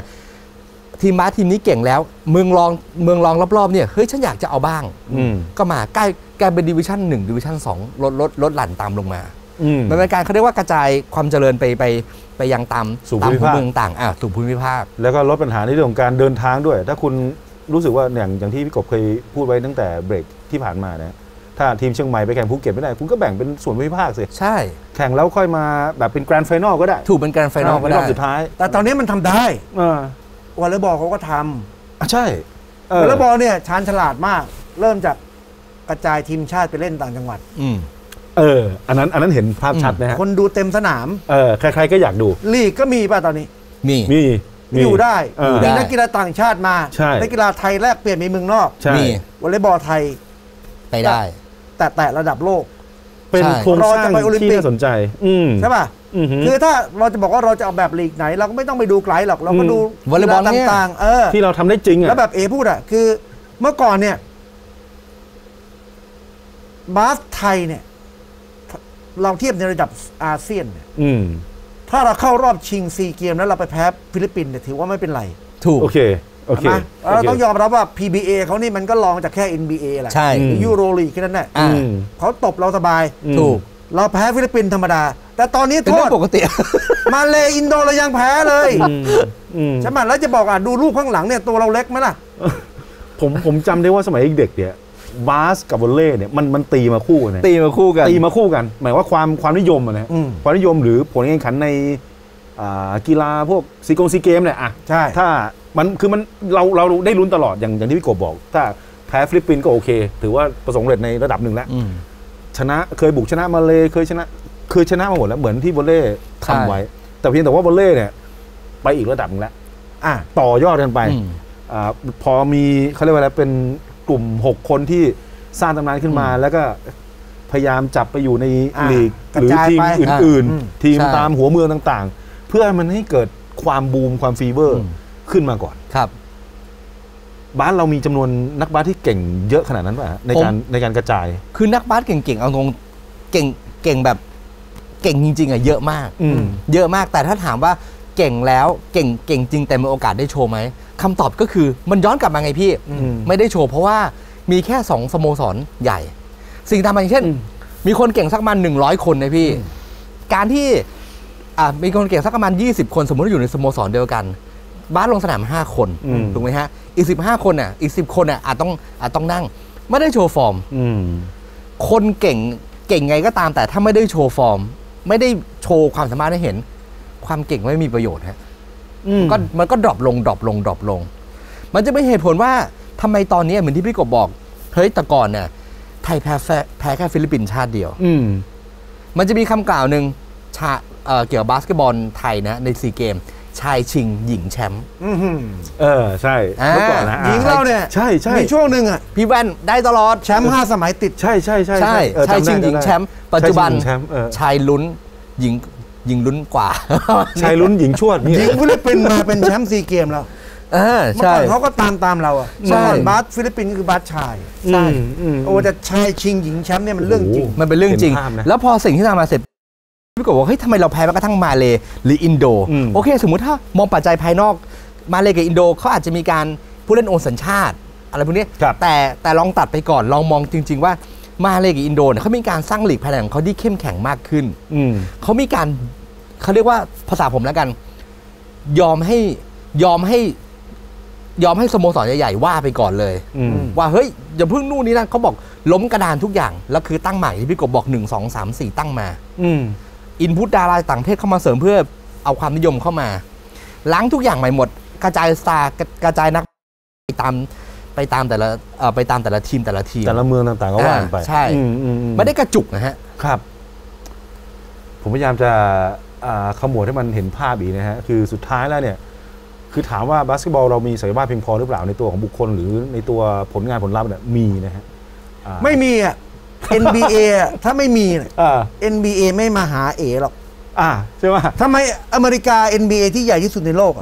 ทีมบาสทีมนี้เก่งแล้วเมืองรองเมืองรองรอบๆเนี่ยเฮ้ยฉันอยากจะเอาบ้างก็มาใกล้กลายเป็นดิวิชั่นหนึ่งดิวิชั่นสองลดลดลดหลั่นตามลงมามันเป็นการเขาเรียกว่ากระจายความเจริญไปไปไปยังตามตามเมืองต่างอ่ะสู่ภูมิภาคแล้วก็ลดปัญหาในเรื่องของการเดินทางด้วยถ้าคุณรู้สึกว่าอย่างอย่างที่พี่กบเคยพูดไว้ตั้งแต่เบรกที่ผ่านมานะถ้าทีมเชียงใหม่ไปแข่งภูเก็ตไม่ได้คุณก็แบ่งเป็นส่วนภูมิภาคสิใช่แข่งแล้วค่อยมาแบบเป็นแกรนด์ไฟนอลก็ได้ถูกเป็นแกรนด์ไฟนอลก็ได้รอบสุดท้ายแต่ตอนนี้มันทำได้วอลเลย์บอลเขาก็ทำใช่วอลเลย์บอลเนี่ยชาญฉลาดมากเริ่มจากกระจายทีมชาติไปเล่นต่างจังหวัดอืเอออันนั้นอันนั้นเห็นภาพชัดนะฮะคนดูเต็มสนามเออใครๆก็อยากดูลีกก็มีป่ะตอนนี้มีมีอยู่ได้มีนักกีฬาต่างชาติมานักกีฬาไทยแลกเปลี่ยนมีเมืองนอกมีวอลเลย์บอลไทยไปได้แต่แต่ระดับโลกเป็นโครงสร้างที่น่าสนใจใช่ป่ะคือถ้าเราจะบอกว่าเราจะเอาแบบลีกไหนเราก็ไม่ต้องไปดูไกลหรอกเราก็ดูวอลเลย์บอลต่างๆเออที่เราทำได้จริงแล้วแบบเอพูดอ่ะคือเมื่อก่อนเนี่ยบาสไทยเนี่ยเราเทียบในระดับอาเซียนถ้าเราเข้ารอบชิงซีเกมแล้วเราไปแพ้ฟิลิปปินส์ถือว่าไม่เป็นไรถูกโอเคโอเคเราต้องยอมรับว่า พี บี เอ เขานี่มันก็รองจากแค่ เอ็น บี เอ แหละใช่ยูโรลีกแค่นั้นแหละเขาตบเราสบายถูกเราแพ้ฟิลิปปินส์ธรรมดาแต่ตอนนี้โทษปกติมาเลอินโดเรายังแพ้เลยใช่ไหมแล้วจะบอกอ่ะดูรูปข้างหลังเนี่ยตัวเราเล็กไหมล่ะผมผมจำได้ว่าสมัยเด็กเนี่ยบาสกับวอลเล่เนี่ยมันมันตีมาคู่กันตีมาคู่กันตีมาคู่กันหมายว่าความความนิยมนะความนิยมหรือผลการแข่งขันในกีฬาพวกซีกงซีเกมเนี่ยอ่ะใช่ถ้ามันคือมันเราเราได้ลุ้นตลอดอย่างอย่างที่พี่กบบอกถ้าแพ้ฟิลิปปินส์ก็โอเคถือว่าประสบความสำเร็จในระดับหนึ่งแล้วชนะเคยบุกชนะมาเลเคยชนะเคยชนะมาหมดแล้วเหมือนที่วอลเล่ทำไว้แต่เพียงแต่ว่าวอลเล่เนี่ยไปอีกระดับหนึ่งแล้วต่อยอดกันไปพอมีเขาเรียกว่าอะไรเป็นกลุ่มหกคนที่สร้างตำนานขึ้นมาแล้วก็พยายามจับไปอยู่ในลีกหรือทีมอื่นๆทีมตามหัวเมืองต่างๆเพื่อให้มันให้เกิดความบูมความฟีเวอร์ขึ้นมาก่อนครับบ้านเรามีจำนวนนักบาสที่เก่งเยอะขนาดนั้นป่ะในการในการกระจายคือนักบาสเก่งๆเอาตรงเก่งเก่งแบบเก่งจริงๆอ่ะเยอะมากเยอะมากแต่ถ้าถามว่าเก่งแล้วเก่งเก่งจริงแต่มีโอกาสได้โชว์ไหมคำตอบก็คือมันย้อนกลับมาไงพี่ไม่ได้โชว์เพราะว่ามีแค่สองสโมสรใหญ่สิ่งตามมาอย่างเช่นมีคนเก่งสักประมาณหนึ่งร้อยคนนะพี่การที่มีคนเก่งสักประมาณยี่สิบคนสมมติอยู่ในสโมสรเดียวกันบาสลงสนามห้าคนถูกไหมฮะอีกสิบห้าคนอ่ะอีกสิบคนอ่ะอาจต้องอาจต้องนั่งไม่ได้โชว์ฟอร์มคนเก่งเก่งไงก็ตามแต่ถ้าไม่ได้โชว์ฟอร์มไม่ได้โชว์ความสามารถให้เห็นความเก่งไม่มีประโยชน์ฮะก็มันก็ดรอปลงดรอปลงดรอปลงมันจะไม่เหตุผลว่าทำไมตอนนี้เหมือนที่พี่กบบอกเฮ้ยแต่ก่อนเนี่ยไทยแพ้แพ้แค่ฟิลิปปินส์ชาติเดียวอืมันจะมีคำกล่าวหนึ่งชาเกี่ยวกับบาสเกตบอลไทยนะในซีเกมชายชิงหญิงแชมป์เออใช่เมื่อก่อนนะหญิงเราเนี่ยใช่ใช่มีช่วงหนึ่งอ่ะพี่แว่นได้ตลอดแชมป์ห้าสมัยติดใช่ใช่ใช่ใช่ชายชิงหญิงแชมป์ปัจจุบันชายลุ้นหญิงยิงลุ้นกว่าชายลุ้นหญิงชวดหญิงฟิลิปปินส์มาเป็นแชมป์ซีเกมแล้วเมื่อก่อนเขาก็ตามตามเราอ่ะเมื่อก่อนบาสฟิลิปปินส์คือบาสชายใช่โอ้แต่ชายชิงหญิงแชมป์เนี่ยมันเรื่องจริงมันเป็นเรื่องจริงแล้วพอสิ่งที่ทำมาเสร็จพี่กบบอกเฮ้ยทำไมเราแพ้แม้กระทั่งมาเลหรืออินโดโอเคสมมุติถ้ามองปัจจัยภายนอกมาเลกับอินโดเขาอาจจะมีการผู้เล่นโอนสัญชาติอะไรพวกนี้แต่แต่ลองตัดไปก่อนลองมองจริงๆว่ามาเลกับอินโดเนี่ยเขามีการสร้างลีกภายในของเขาที่เข้มแข็งมากขึ้นเขามีการ เขาเรียกว่าภาษาผมแล้วกันยอมให้ยอมให้ยอมให้สโมสรใหญ่ๆว่าไปก่อนเลยว่าเฮ้ยอย่าเพิ่งนู่นนี่นั่นเขาบอกล้มกระดานทุกอย่างแล้วคือตั้งใหม่ที่พี่กบบอกหนึ่งสองสามสี่ตั้งมาอินพุตดาราต่างประเทศเข้ามาเสริมเพื่อเอาความนิยมเข้ามาล้างทุกอย่างใหม่หมดกระจายสตาร์กระจายนักไปตามไปตามแต่ละไปตามแต่ละทีมแต่ละทีมแต่ละเมืองต่างๆก็ว่าไปใช่ไม่ได้กระจุกนะฮะครับผมพยายามจะขมวดให้มันเห็นภาพอีกนะฮะคือสุดท้ายแล้วเนี่ยคือถามว่าบาสเกตบอลเรามีศักยภาพเพียงพอหรือเปล่าในตัวของบุคคลหรือในตัวผลงานผลลัพธ์เนี่ยมีนะฮะไม่มีอ่ะ เอ็น บี เอ ถ้าไม่มี เอ็น บี เอ ไม่มาหาเอหรอกอ่าใช่ไหมทำไมอเมริกา เอ็น บี เอ ที่ใหญ่ที่สุดในโลก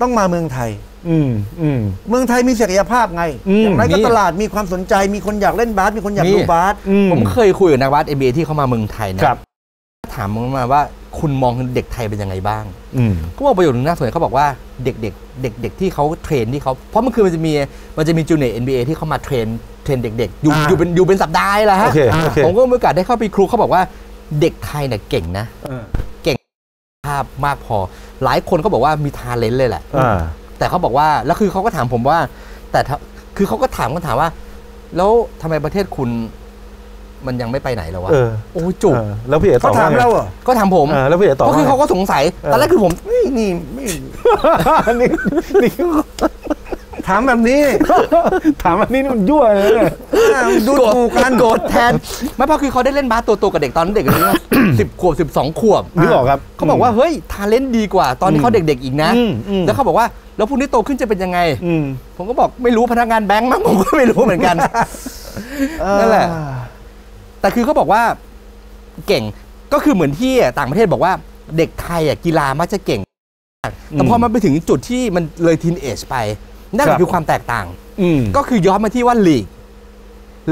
ต้องมาเมืองไทยอืมอืมเมืองไทยมีศักยภาพไงอย่างไรก็ตลาดมีความสนใจมีคนอยากเล่นบาสมีคนอยากดูบาสผมเคยคุยกับนักบาส เอ็น บี เอ ที่เข้ามาเมืองไทยนะถามมันมาว่าคุณมองเด็กไทยเป็นยังไงบ้างก็บอกประโยชน์หนึ่งน่าสนใจเขาบอกว่าเด็กๆเด็กๆที่เขาเทรนที่เขาเพราะมันคือมันจะมีมันจะมีจูเนียร์ เอ็น บี เอ ที่เขามาเทรนเทรนเด็กๆอยู่อยู่เป็นอยู่เป็นสัปดาห์ละฮะผมก็มีโอกาสได้เข้าไปครูเขาบอกว่าเด็กไทยเนี่ยเก่งนะเก่งภาพมากพอหลายคนเขาบอกว่ามีทาเลนต์เลยแหละแต่เขาบอกว่าแล้วคือเขาก็ถามผมว่าแต่คือเขาก็ถามก็ถามว่าแล้วทำไมประเทศคุณมันยังไม่ไปไหนแล้ววะโอ้จุกแล้วพี่เอ๋เขาถามเราเหรอก็ถามผมแล้วพี่เอ๋ตอบก็คือเขาก็สงสัยตอนแรกคือผมนี่นี่นี่ถามแบบนี้ถามแบบนี้มันยั่วเลยดูถูกกันโกรธแทนไม่เพราะคือเขาได้เล่นบาสตัวโตกับเด็กตอนเด็กนี้สิบขวบสิบสองขวบนึกออกครับเขาบอกว่าเฮ้ยทาเลนต์ดีกว่าตอนที่เขาเด็กๆอีกนะแล้วเขาบอกว่าแล้วพวกนี้โตขึ้นจะเป็นยังไงผมก็บอกไม่รู้พนักงานแบงค์มั้งผมก็ไม่รู้เหมือนกันนั่นแหละแต่คือเขาบอกว่าเก่งก็คือเหมือนที่ต่างประเทศบอกว่าเด็กไทยอ่ะกีฬามักจะเก่งแต่พอมันไปถึงจุดที่มันเลยทีนเอจไปนั่นคือความแตกต่างก็คือย้อนมาที่ว่าลีก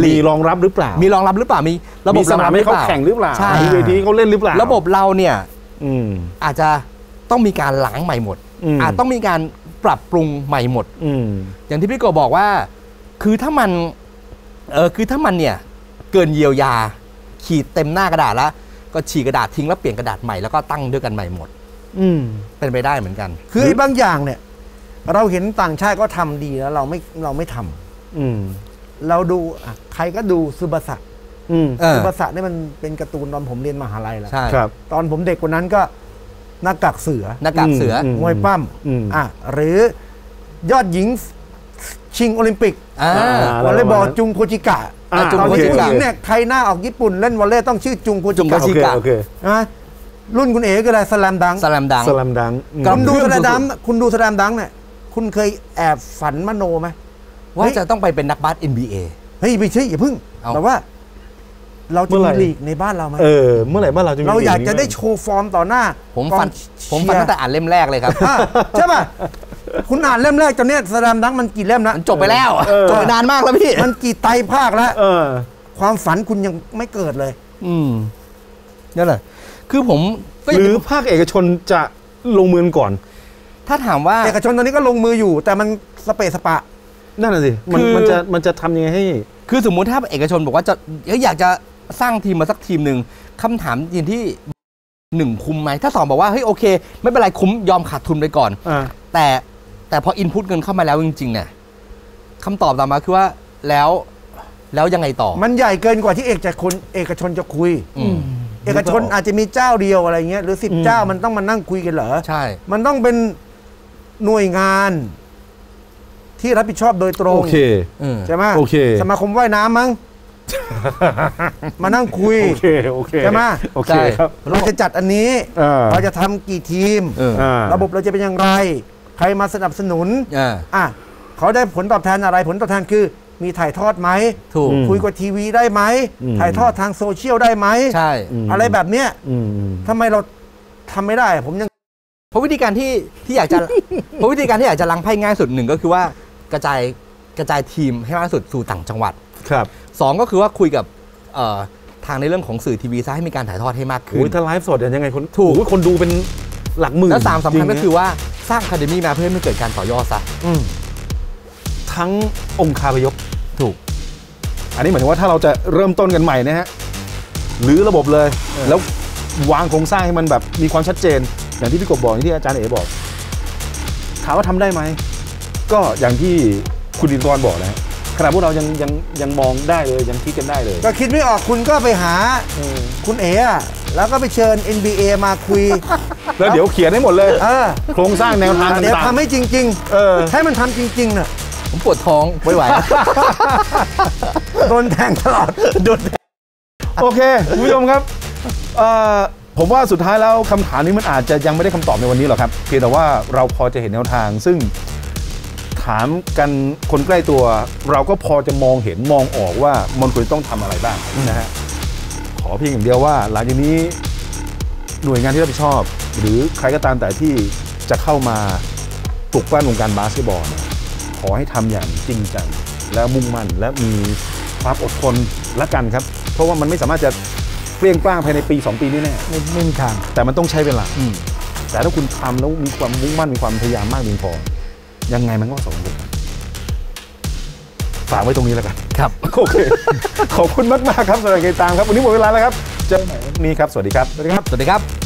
มีรองรับหรือเปล่ามีรองรับหรือเปล่ามีระบบสนามให้เขาแข่งหรือเปล่ามีเวทีเขาเล่นหรือเปล่าระบบเราเนี่ยอาจจะต้องมีการล้างใหม่หมดอาจต้องมีการปรับปรุงใหม่หมดอย่างที่พี่โกบอกว่าคือถ้ามันเออคือถ้ามันเนี่ยเกินเยียวยาขีดเต็มหน้ากระดาษแล้วก็ฉีกกระดาษทิ้งแล้วเปลี่ยนกระดาษใหม่แล้วก็ตั้งด้วยกันใหม่หมดอืเป็นไปได้เหมือนกันคือบางอย่างเนี่ยเราเห็นต่างชาติก็ทำดีแล้วเราไม่เราไม่ทำอืเราดูใครก็ดูซูบาสะซูบาสะนี่มันเป็นการ์ตูนตอนผมเรียนมหาลัยแล้วใช่ครับตอนผมเด็กกว่านั้นก็หน้ากากเสือหน้ากากเสือมวยปั้มอ่ะหรือยอดหญิงชิงโอลิมปิกวอลเลย์บอลจุงโคจิกะตอนที่ผู้หญิงเนี่ยไทยหน้าออกญี่ปุ่นเล่นวอลเลย์ต้องชื่อจุงโคจิกะนะรุ่นคุณเอ๋ก็อะไรสแลมดังสแลมดังสแลมดังคุณดูสแลมดังคุณดูสแลมดังเนี่ยคุณเคยแอบฝันมโนไหมว่าจะต้องไปเป็นนักบาส เอ็น บี เอ เฮ้ยไม่ใช่อย่าพึ่งแต่ว่าเราจะมีลีกในบ้านเราไหมเออเมื่อไหร่บ้านเราจะมีเราอยากจะได้โชว์ฟอร์มต่อหน้าผมฝันผมฝันตั้งแต่อ่านเล่มแรกเลยครับใช่ป่ะคุณอ่านเล่มแรกจนเนี้ยสแลมดังมันกี่เล่มนะจบไปแล้วจบนานมากแล้วพี่มันกี่ไตรภาคแล้วความฝันคุณยังไม่เกิดเลยอืมนั่นแหละคือผมหรือภาคเอกชนจะลงมือก่อนถ้าถามว่าเอกชนตอนนี้ก็ลงมืออยู่แต่มันสเปซสปะนั่นน่ะสิมันมันจะมันจะทำยังไงให้คือสมมุติถ้าเอกชนบอกว่าจะอยากจะสร้างทีมมาสักทีมหนึ่งคำถามจริงที่หนึ่งคุ้มไหมถ้าสองบอกว่าเฮ้ยโอเคไม่เป็นไรคุ้มยอมขาดทุนไปก่อนแต่แต่พออินพุตเงินเข้ามาแล้วจริงๆเนี่ยคำตอบตามมาคือว่าแล้วแล้วยังไงต่อมันใหญ่เกินกว่าที่เอกชนเอกชนจะคุยเอกชนอาจจะมีเจ้าเดียวอะไรเงี้ยหรือสิบเจ้ามันต้องมานั่งคุยกันเหรอใช่มันต้องเป็นหน่วยงานที่รับผิดชอบโดยตรงใช่ไหมสมาคมว่ายน้ำมั้งมานั่งคุยใช่ไหมเราจะจัดอันนี้เราจะทำกี่ทีมระบบเราจะเป็นอย่างไรใครมาสนับสนุนอ่ะเขาได้ผลตอบแทนอะไรผลตอบแทนคือมีถ่ายทอดไหมถูกคุยกับทีวีได้ไหมถ่ายทอดทางโซเชียลได้ไหมใช่อะไรแบบเนี้ยทำไมเราทำไม่ได้ผมยังเพราะวิธีการที่ที่อยากจะเพราะวิธีการที่อยากจะล้างไพ่ง่ายสุดหนึ่งก็คือว่ากระจายกระจายทีมให้มากสุดสู่ต่างจังหวัดครับสองก็คือว่าคุยกับทางในเรื่องของสื่อทีวีซะให้มีการถ่ายทอดให้มากขึ้นถ้าไลฟ์สดยังไงคนถูกคนดูเป็นหลักหมื่นและสามสำคัญก็คือว่าสร้างอะคาเดมี่มาเพื่อให้มันเกิดการต่อยอดซะทั้งองค์คาพยพถูกอันนี้หมายถึงว่าถ้าเราจะเริ่มต้นกันใหม่นะฮะหรือระบบเลยแล้ว วางโครงสร้างให้มันแบบมีความชัดเจนอย่างที่พี่กบบอกอย่างที่อาจารย์เอ๋บอกถามว่าทำได้ไหมก็อย่างที่คุณดินกรบอกนะขณะพวกเรายังยังยังมองได้เลยยังคิดกันได้เลยก็คิดไม่ออกคุณก็ไปหาคุณเอ๋อแล้วก็ไปเชิญ เอ็น บี เอ มาคุยแล้วเดี๋ยวเขียนให้หมดเลยโครงสร้างแนวทางเดี๋ยวทำให้จริงๆเออให้มันทำจริงๆน่ะผมปวดท้องไม่ไหวโดนแทงตลอดโดนโอเคคุณผู้ชมครับผมว่าสุดท้ายแล้วคำถามนี้มันอาจจะยังไม่ได้คำตอบในวันนี้หรอกครับเพียงแต่ว่าเราพอจะเห็นแนวทางซึ่งถามกันคนใกล้ตัวเราก็พอจะมองเห็นมองออกว่ามันควรต้องทำอะไรบ้างนะฮะขอเพียงอย่างเดียวว่าหลังจากนี้หน่วยงานที่รับผิดชอบหรือใครก็ตามแต่ที่จะเข้ามาปลุกปั้นวงการบาสเกตบอลขอให้ทำอย่างจริงจังและมุ่งมั่นและมีความอดทนละกันครับเพราะว่ามันไม่สามารถจะเปลี่ยนกล้าภายในปีสองปีนี้แน่ไม่มีทางแต่มันต้องใช้เวลาแต่ถ้าคุณทำแล้วมีความมุ่งมั่นมีความพยายามมากเพียงพอยังไงมันก็สมบูรณ์ฝากไว้ตรงนี้แล้วกันครับโอเคขอบคุณมากมากครับสำหรับการติดตามครับวันนี้หมดเวลาแล้วครับเจอกันใหม่นี่ครับสวัสดีครับสวัสดีครับสวัสดีครับ